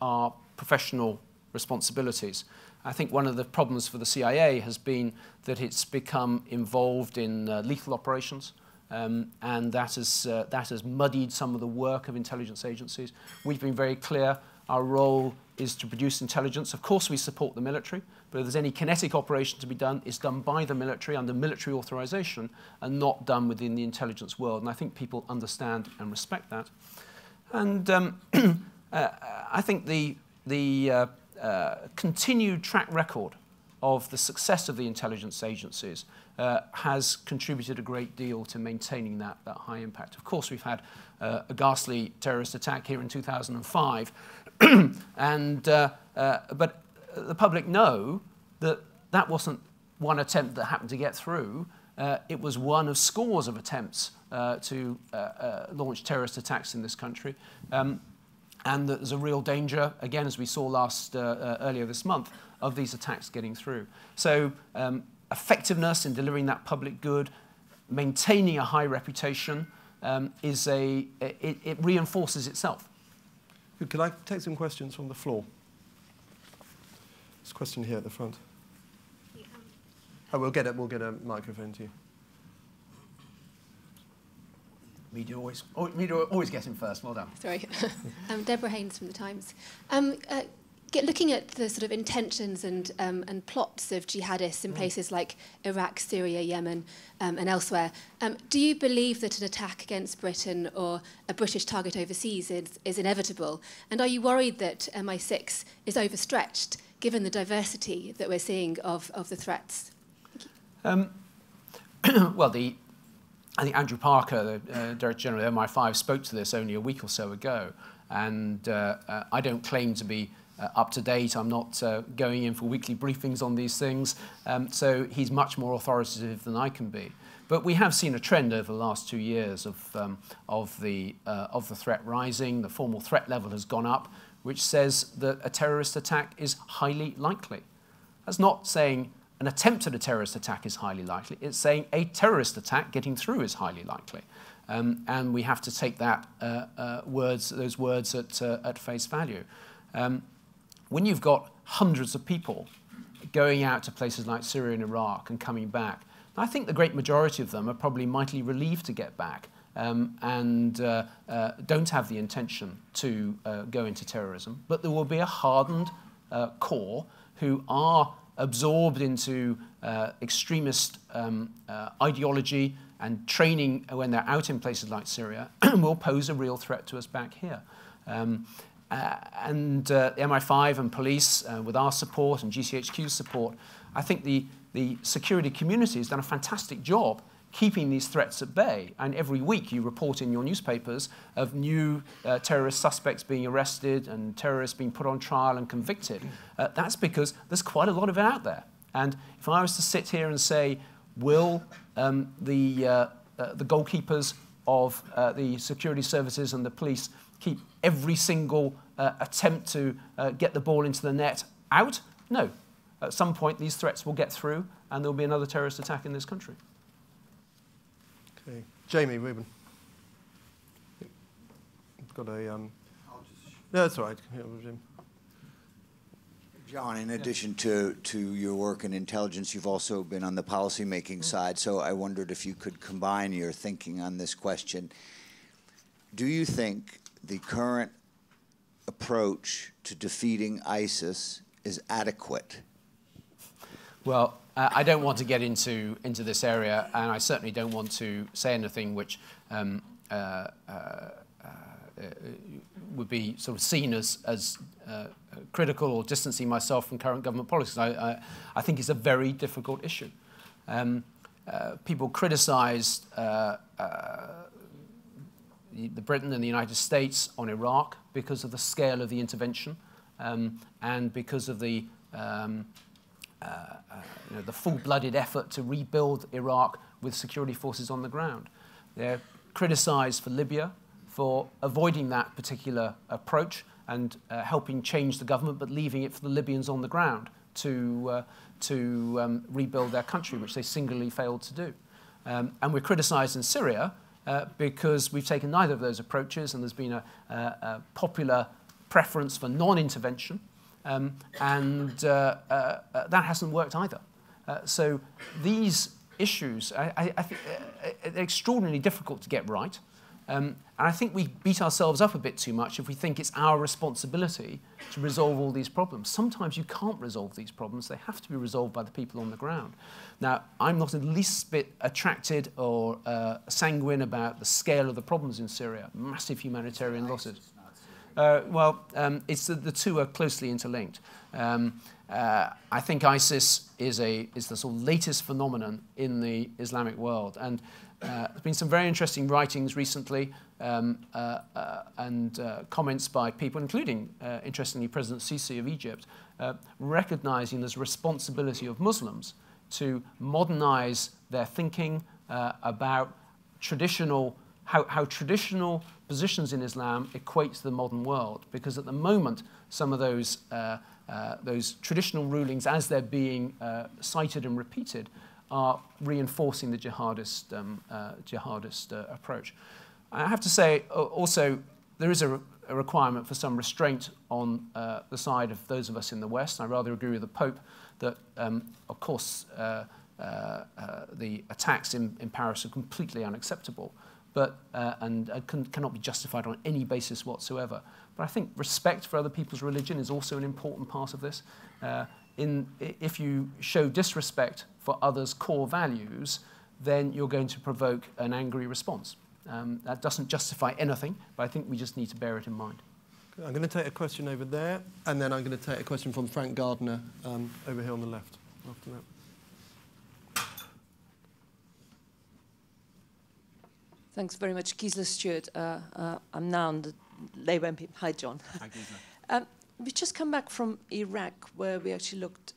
our professional responsibilities. I think one of the problems for the CIA has been that it's become involved in lethal operations, and that has muddied some of the work of intelligence agencies. We've been very clear. Our role is to produce intelligence. Of course, we support the military, but if there's any kinetic operation to be done, it's done by the military under military authorization and not done within the intelligence world. And I think people understand and respect that. And I think the continued track record of the success of the intelligence agencies has contributed a great deal to maintaining that high impact. Of course, we've had a ghastly terrorist attack here in 2005, but the public know that that wasn't one attempt that happened to get through. It was one of scores of attempts to launch terrorist attacks in this country. And there's a real danger, again, as we saw earlier this month, of these attacks getting through. So effectiveness in delivering that public good, maintaining a high reputation, it reinforces itself. Could I take some questions from the floor? There's a question here at the front. Oh, we'll get a microphone to you. Media always gets him first. Well done. Sorry. I'm Deborah Haynes from The Times. Looking at the sort of intentions and plots of jihadists in places like Iraq, Syria, Yemen and elsewhere, do you believe that an attack against Britain or a British target overseas is inevitable? And are you worried that MI6 is overstretched, given the diversity that we're seeing of the threats? Well, I think Andrew Parker, the Director General of MI5, spoke to this only a week or so ago. And I don't claim to be up to date. I'm not going in for weekly briefings on these things. So he's much more authoritative than I can be. But we have seen a trend over the last 2 years of the threat rising. The formal threat level has gone up, which says that a terrorist attack is highly likely. That's not saying an attempt at a terrorist attack is highly likely. It's saying a terrorist attack getting through is highly likely. And we have to take that those words at face value. When you've got hundreds of people going out to places like Syria and Iraq and coming back, I think the great majority of them are probably mightily relieved to get back and don't have the intention to go into terrorism. But there will be a hardened core who are absorbed into extremist ideology and training when they're out in places like Syria, will pose a real threat to us back here. And the MI5 and police, with our support and GCHQ's support, I think the security community has done a fantastic job keeping these threats at bay. And every week you report in your newspapers of new terrorist suspects being arrested and terrorists being put on trial and convicted. That's because there's quite a lot of it out there. And if I was to sit here and say, will the goalkeepers of the security services and the police keep every single attempt to get the ball into the net out? No. At some point, these threats will get through, and there'll be another terrorist attack in this country. Okay. Jamie Rubin. Got a... No, that's all right. John, in addition to your work in intelligence, you've also been on the policymaking side, so I wondered if you could combine your thinking on this question. Do you think the current approach to defeating ISIS is adequate? Well, I don't want to get into this area, and I certainly don't want to say anything which would be sort of seen as critical or distancing myself from current government policies. I think it's a very difficult issue. People criticised Britain and the United States on Iraq because of the scale of the intervention and because of the the full-blooded effort to rebuild Iraq with security forces on the ground. They're criticised for Libya, for avoiding that particular approach and helping change the government, but leaving it for the Libyans on the ground to rebuild their country, which they singularly failed to do. And we're criticised in Syria because we've taken neither of those approaches, and there's been a popular preference for non-intervention, and that hasn't worked either. So these issues, I think, are extraordinarily difficult to get right. And I think we beat ourselves up a bit too much if we think it's our responsibility to resolve all these problems. Sometimes you can't resolve these problems. They have to be resolved by the people on the ground. Now, I'm not in the least bit attracted or sanguine about the scale of the problems in Syria. Massive humanitarian losses. Well, the two are closely interlinked. I think ISIS is the sort of latest phenomenon in the Islamic world. And there's been some very interesting writings recently and comments by people, including, interestingly, President Sisi of Egypt, recognizing this responsibility of Muslims to modernize their thinking about traditional, how traditional positions in Islam equate to the modern world. Because at the moment, some of those traditional rulings, as they're being cited and repeated, are reinforcing the jihadist, approach. I have to say, also, there is a requirement for some restraint on the side of those of us in the West. I rather agree with the Pope that, of course, the attacks in Paris are completely unacceptable, but, and cannot be justified on any basis whatsoever. But I think respect for other people's religion is also an important part of this. If you show disrespect for others' core values, then you're going to provoke an angry response. That doesn't justify anything, but I think we just need to bear it in mind. I'm going to take a question over there, and then I'm going to take a question from Frank Gardner over here on the left. After that. Thanks very much, Gisela Stewart. I'm now on the Labour MP. Hi, John. Hi, Gisela. We just come back from Iraq, where we actually looked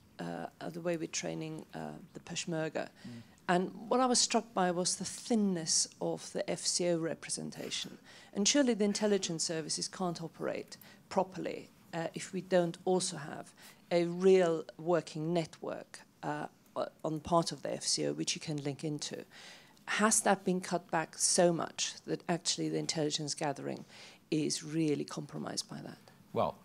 at the way we're training the Peshmerga. Mm. And what I was struck by was the thinness of the FCO representation. And surely the intelligence services can't operate properly if we don't also have a real working network on part of the FCO, which you can link into. Has that been cut back so much that actually the intelligence gathering is really compromised by that? Well,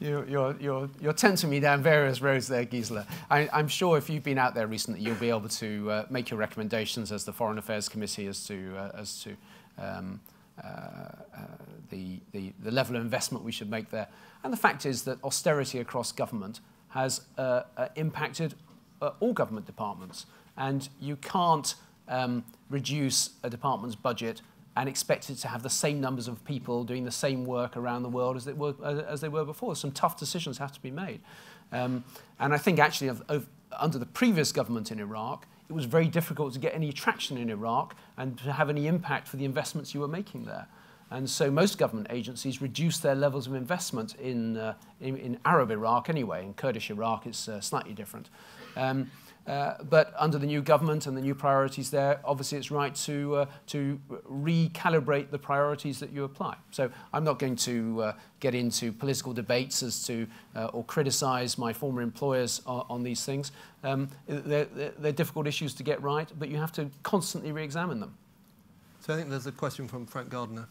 you're tempting me down various roads there, Gisela. I'm sure if you've been out there recently, you'll be able to make your recommendations as the Foreign Affairs Committee as to the level of investment we should make there. And the fact is that austerity across government has impacted all government departments. And you can't reduce a department's budget and expected to have the same numbers of people doing the same work around the world as they were before. Some tough decisions have to be made. And I think actually under the previous government in Iraq, it was very difficult to get any traction in Iraq and to have any impact for the investments you were making there. And so most government agencies reduced their levels of investment in Arab Iraq anyway. In Kurdish Iraq, it's slightly different. But under the new government and the new priorities there, obviously it's right to recalibrate the priorities that you apply. So I'm not going to get into political debates as to or criticise my former employers on these things. They're difficult issues to get right, but you have to constantly re-examine them. So I think there's a question from Frank Gardner.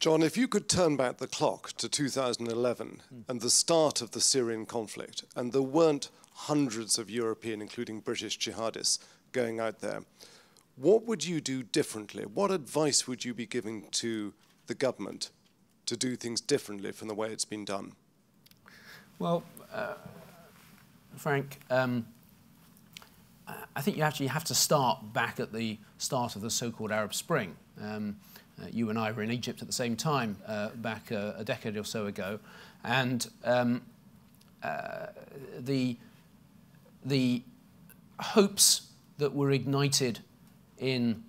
John, if you could turn back the clock to 2011 and the start of the Syrian conflict, and there weren't hundreds of European, including British jihadists, going out there, what would you do differently? What advice would you be giving to the government to do things differently from the way it's been done? Well, Frank, I think you actually have to start back at the start of the so-called Arab Spring. You and I were in Egypt at the same time back a decade or so ago, and the hopes that were ignited in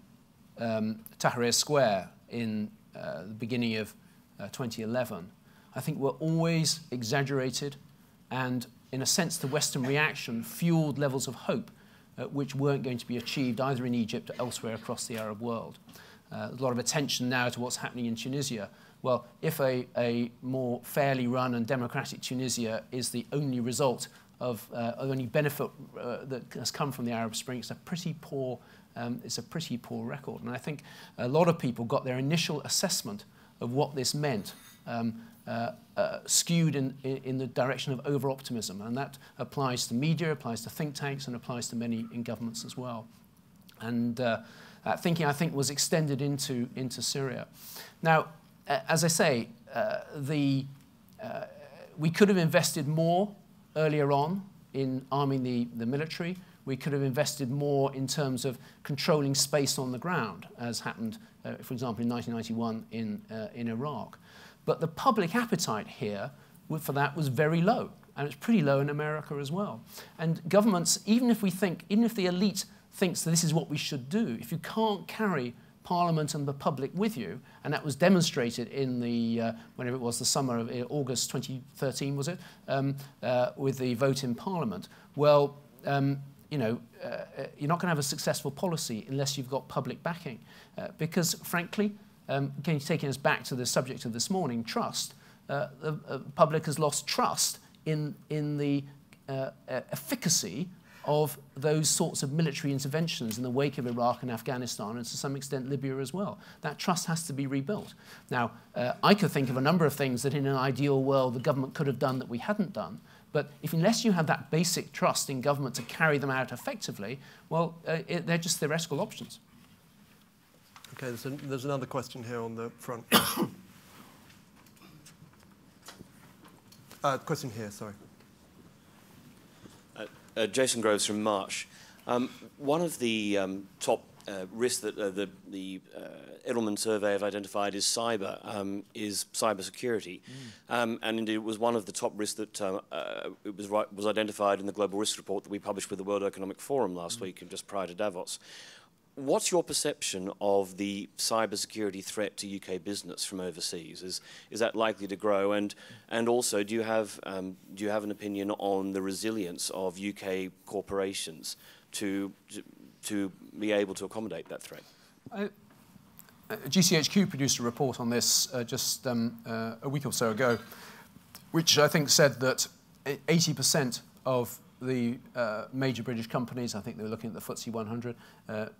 Tahrir Square in the beginning of 2011, I think were always exaggerated, and in a sense the Western reaction fueled levels of hope which weren't going to be achieved either in Egypt or elsewhere across the Arab world. A lot of attention now to what's happening in Tunisia. Well, if a more fairly run and democratic Tunisia is the only result of the only benefit that has come from the Arab Spring, it's a pretty poor record. And I think a lot of people got their initial assessment of what this meant skewed in the direction of over-optimism, and that applies to media, applies to think tanks, and applies to many in governments as well. And that thinking, I think, was extended into Syria. Now, as I say, we could have invested more earlier on in arming the military. We could have invested more in terms of controlling space on the ground, as happened, for example, in 1991 in Iraq. But the public appetite here for that was very low, and it's pretty low in America as well. And governments, even if the elite thinks that this is what we should do, if you can't carry Parliament and the public with you, and that was demonstrated in the, whenever it was, the summer of August 2013, was it, with the vote in Parliament, well, you know, you're not going to have a successful policy unless you've got public backing. Because, frankly, taking us back to the subject of this morning, trust, the public has lost trust in the efficacy of those sorts of military interventions in the wake of Iraq and Afghanistan, and to some extent Libya as well. That trust has to be rebuilt. Now, I could think of a number of things that in an ideal world the government could have done that we hadn't done. But unless you have that basic trust in government to carry them out effectively, well, they're just theoretical options. Okay, there's another question here on the front. Question here, sorry. Jason Groves from Marsh. One of the top risks that the Edelman survey have identified is cybersecurity, and indeed it was one of the top risks that was identified in the global risk report that we published with the World Economic Forum last week and just prior to Davos. What's your perception of the cybersecurity threat to UK business from overseas? Is that likely to grow? And also, do you have an opinion on the resilience of UK corporations to be able to accommodate that threat? GCHQ produced a report on this just a week or so ago, which I think said that 80% of the major British companies, I think they were looking at the FTSE 100,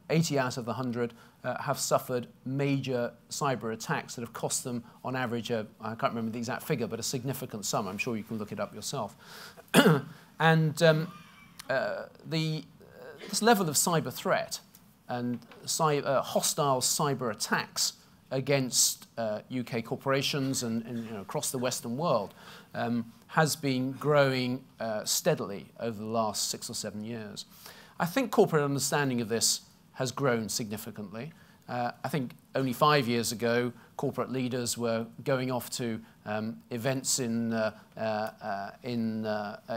80 out of the 100 have suffered major cyber attacks that have cost them, on average, I can't remember the exact figure, but a significant sum. I'm sure you can look it up yourself. And this level of cyber threat and hostile cyber attacks against UK corporations and you know, across the Western world has been growing steadily over the last 6 or 7 years. I think corporate understanding of this has grown significantly. I think only 5 years ago, corporate leaders were going off to events in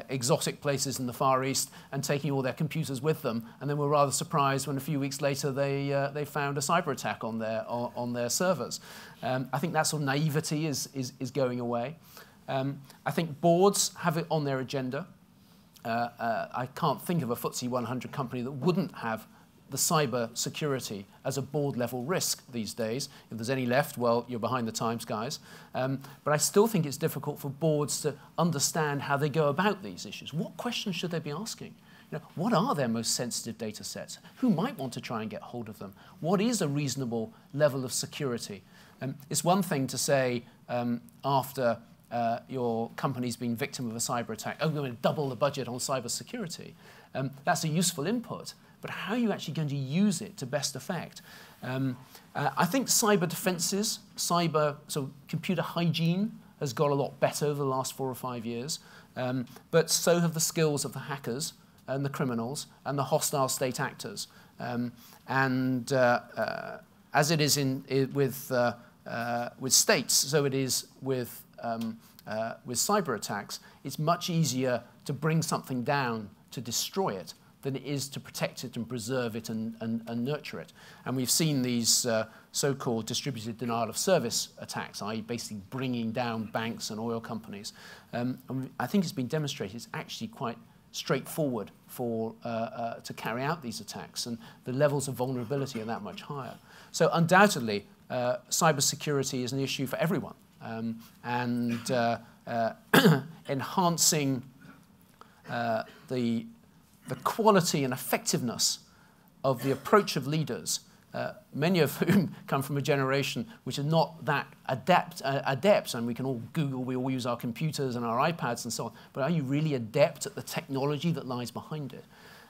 exotic places in the Far East and taking all their computers with them, and then were rather surprised when a few weeks later they found a cyber attack on their servers. I think that sort of naivety is going away. I think boards have it on their agenda. I can't think of a FTSE 100 company that wouldn't have the cyber security as a board-level risk these days. If there's any left, well, you're behind the times, guys. But I still think it's difficult for boards to understand how they go about these issues. What questions should they be asking? You know, what are their most sensitive data sets? Who might want to try and get hold of them? What is a reasonable level of security? It's one thing to say after your company's been victim of a cyber attack, oh, we're going to double the budget on cybersecurity. That's a useful input. But how are you actually going to use it to best effect? I think cyber defenses, so computer hygiene has got a lot better over the last 4 or 5 years. But so have the skills of the hackers and the criminals and the hostile state actors. As it is with states, so it is with cyber attacks, it's much easier to bring something down to destroy it than it is to protect it and preserve it and nurture it. And we've seen these so-called distributed denial of service attacks, i.e. basically bringing down banks and oil companies. And I think it's been demonstrated it's actually quite straightforward for, to carry out these attacks, and the levels of vulnerability are that much higher. So undoubtedly, cybersecurity is an issue for everyone. Enhancing the quality and effectiveness of the approach of leaders, many of whom come from a generation which are not that adept, and we can all Google, we all use our computers and our iPads and so on, but are you really adept at the technology that lies behind it?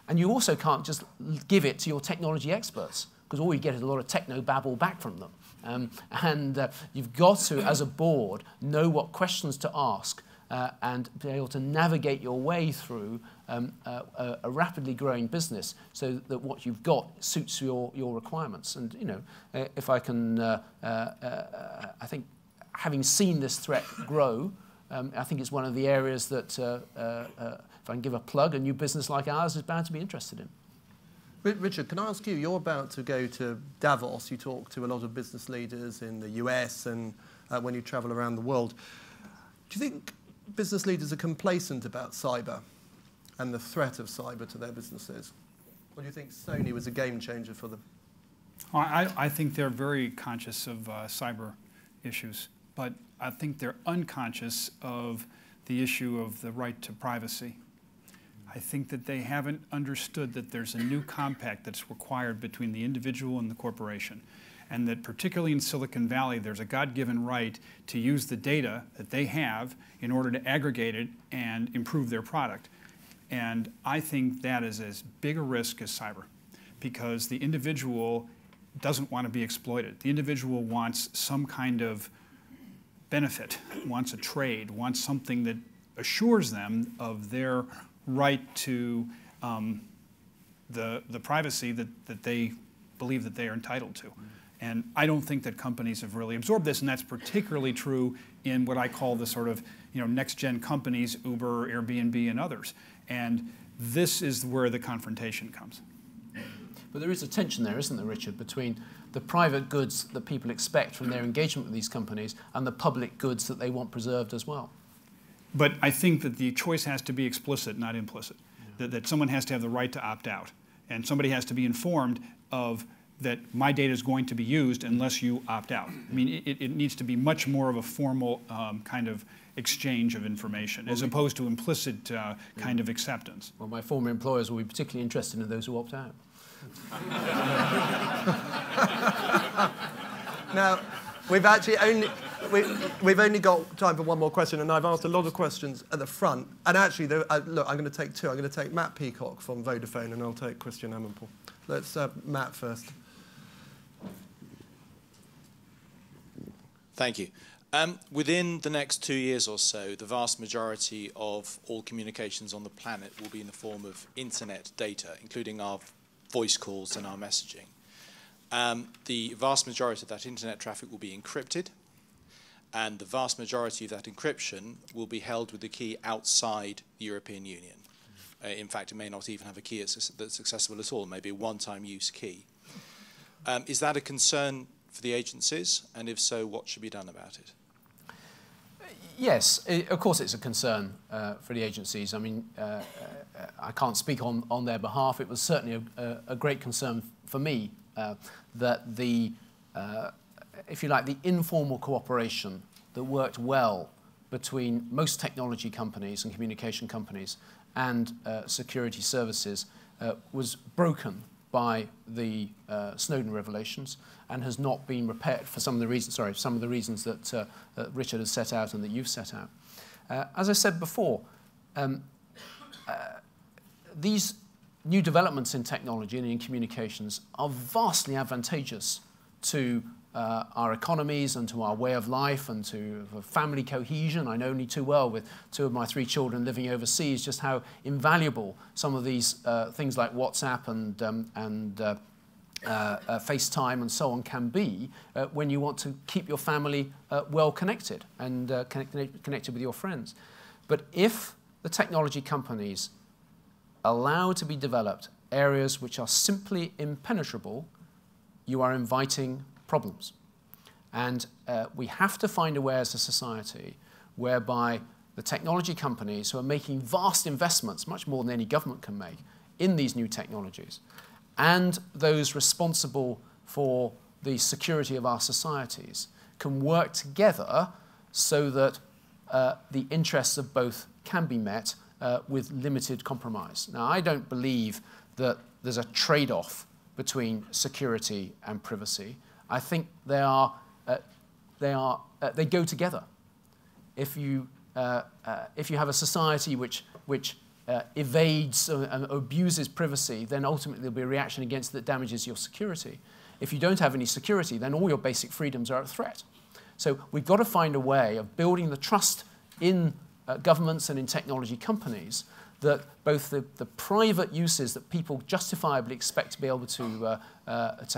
And you also can't just give it to your technology experts, because all you get is a lot of techno-babble back from them. You've got to, as a board, know what questions to ask and be able to navigate your way through a rapidly growing business so that what you've got suits your requirements. And, you know, if I can, I think having seen this threat grow, I think it's one of the areas that, if I can give a plug, a new business like ours is bound to be interested in. Richard, can I ask you, you're about to go to Davos, you talk to a lot of business leaders in the US and when you travel around the world. Do you think business leaders are complacent about cyber and the threat of cyber to their businesses? Or do you think Sony was a game changer for them? I think they're very conscious of cyber issues, but I think they're unconscious of the issue of the right to privacy. I think that they haven't understood that there's a new compact that's required between the individual and the corporation, and that particularly in Silicon Valley, there's a God-given right to use the data that they have in order to aggregate it and improve their product. And I think that is as big a risk as cyber, because the individual doesn't want to be exploited. The individual wants some kind of benefit, wants a trade, wants something that assures them of their right to the privacy that they believe that they are entitled to. And I don't think that companies have really absorbed this, and that's particularly true in what I call the sort of, you know, next-gen companies, Uber, Airbnb, and others. And this is where the confrontation comes. But there is a tension there, isn't there, Richard, between the private goods that people expect from their engagement with these companies and the public goods that they want preserved as well. But I think that the choice has to be explicit, not implicit. Yeah. That someone has to have the right to opt out. And somebody has to be informed of that my data is going to be used unless you opt out. I mean, it needs to be much more of a formal kind of exchange of information, as opposed to implicit kind of acceptance. Well, my former employers will be particularly interested in those who opt out. Now, we've actually only... We've only got time for one more question, and I've asked a lot of questions at the front. And actually, look, I'm going to take two. I'm going to take Matt Peacock from Vodafone, and I'll take Christian Amanpour. Let's Matt first. Thank you. Within the next 2 years or so, the vast majority of all communications on the planet will be in the form of internet data, including our voice calls and our messaging. The vast majority of that internet traffic will be encrypted, and the vast majority of that encryption will be held with the key outside the European Union. In fact, it may not even have a key that's accessible at all, maybe a one-time use key. Is that a concern for the agencies? And if so, what should be done about it? Yes, of course it's a concern for the agencies. I mean, I can't speak on their behalf. It was certainly a great concern for me that the, if you like, the informal cooperation that worked well between most technology companies and communication companies and security services was broken by the Snowden revelations and has not been repaired for some of the reasons. Sorry, some of the reasons that Richard has set out and that you've set out. As I said before, these new developments in technology and in communications are vastly advantageous to our economies and to our way of life and to family cohesion. I know only too well, with two of my three children living overseas, just how invaluable some of these things like WhatsApp and FaceTime and so on can be when you want to keep your family well connected and connected with your friends. But if the technology companies allow to be developed areas which are simply impenetrable, you are inviting problems. And we have to find a way as a society whereby the technology companies who are making vast investments, much more than any government can make, in these new technologies, and those responsible for the security of our societies can work together so that the interests of both can be met with limited compromise. Now, I don't believe that there's a trade-off between security and privacy. I think they go together. If you have a society which evades and abuses privacy, then ultimately there'll be a reaction against that damages your security. If you don't have any security, then all your basic freedoms are at threat. So we've got to find a way of building the trust in governments and in technology companies that both the private uses that people justifiably expect to be able to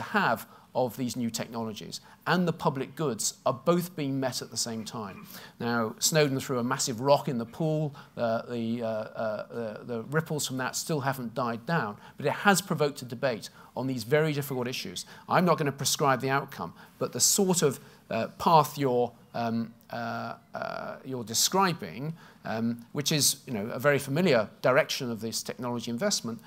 have of these new technologies and the public goods are both being met at the same time. Now, Snowden threw a massive rock in the pool. The ripples from that still haven't died down, but it has provoked a debate on these very difficult issues. I'm not going to prescribe the outcome, but the sort of path you're describing, which is, you know, a very familiar direction of this technology investment,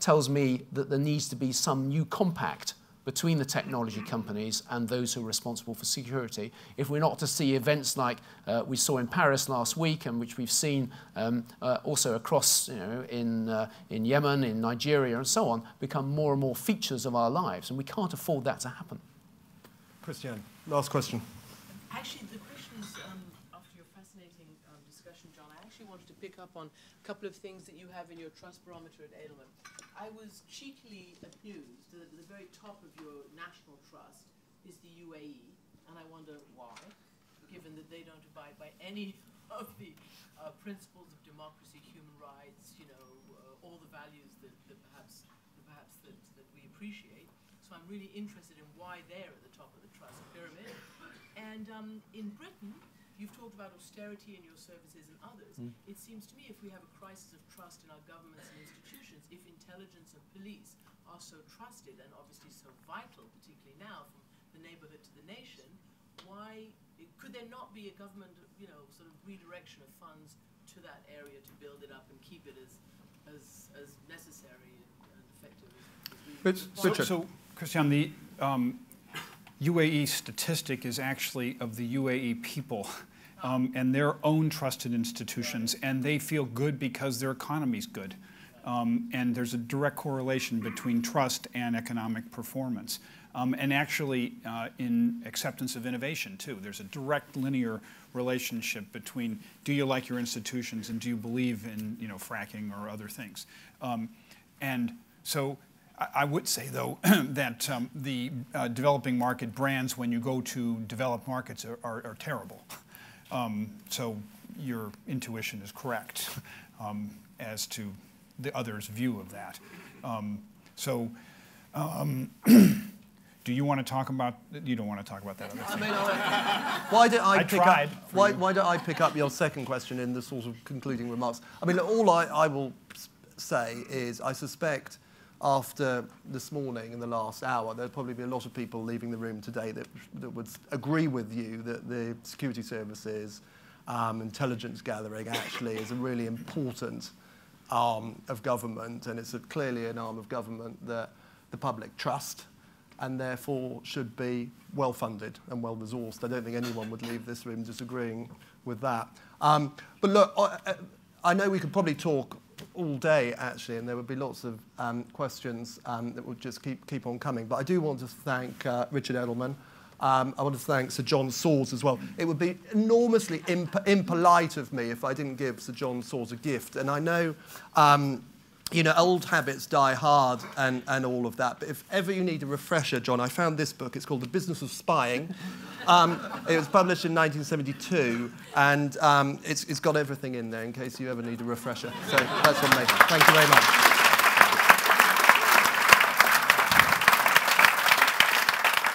tells me that there needs to be some new compact between the technology companies and those who are responsible for security. If we're not to see events like we saw in Paris last week, and which we've seen also across, you know, in Yemen, in Nigeria, and so on, become more and more features of our lives, and we can't afford that to happen. Christian, last question. Actually, the question is, after your fascinating discussion, John, I actually wanted to pick up on a couple of things that you have in your trust barometer at Edelman. I was cheekily amused that at the very top of your national trust is the UAE, and I wonder why, given that they don't abide by any of the principles of democracy, human rights, you know, all the values that perhaps we appreciate. So I'm really interested in why they're at the top of the trust pyramid. And in Britain, you've talked about austerity in your services and others. Mm. It seems to me if we have a crisis of trust in our governments and institutions, if intelligence and police are so trusted and obviously so vital, particularly now, from the neighborhood to the nation, why could there not be a government, you know, sort of redirection of funds to that area to build it up and keep it as necessary and effective as we Richard. So, Christian, the UAE statistic is actually of the UAE people. And their own trusted institutions, and they feel good because their economy's good. And there's a direct correlation between trust and economic performance. And actually in acceptance of innovation too. There's a direct linear relationship between do you like your institutions and do you believe in, you know, fracking or other things. And so I would say, though, that the developing market brands when you go to developed markets are terrible. So your intuition is correct as to the other's view of that. So Do you want to talk about? You don't want to talk about that. Other thing. I mean, why don't I pick up your second question in the sort of concluding remarks? I mean, all I will say is I suspect after this morning and the last hour, there'll probably be a lot of people leaving the room today that would agree with you that the security services, intelligence gathering actually is a really important arm of government, and it's clearly an arm of government that the public trust, and therefore should be well-funded and well-resourced. I don't think anyone would leave this room disagreeing with that. But look, I know we could probably talk all day, actually, and there would be lots of questions that would just keep on coming. But I do want to thank Richard Edelman. I want to thank Sir John Sawers as well. It would be enormously impolite of me if I didn't give Sir John Sawers a gift. And I know... you know, old habits die hard and all of that. But if ever you need a refresher, John, I found this book. It's called The Business of Spying. It was published in 1972. And it's got everything in there in case you ever need a refresher. So that's on me. Thank you very much.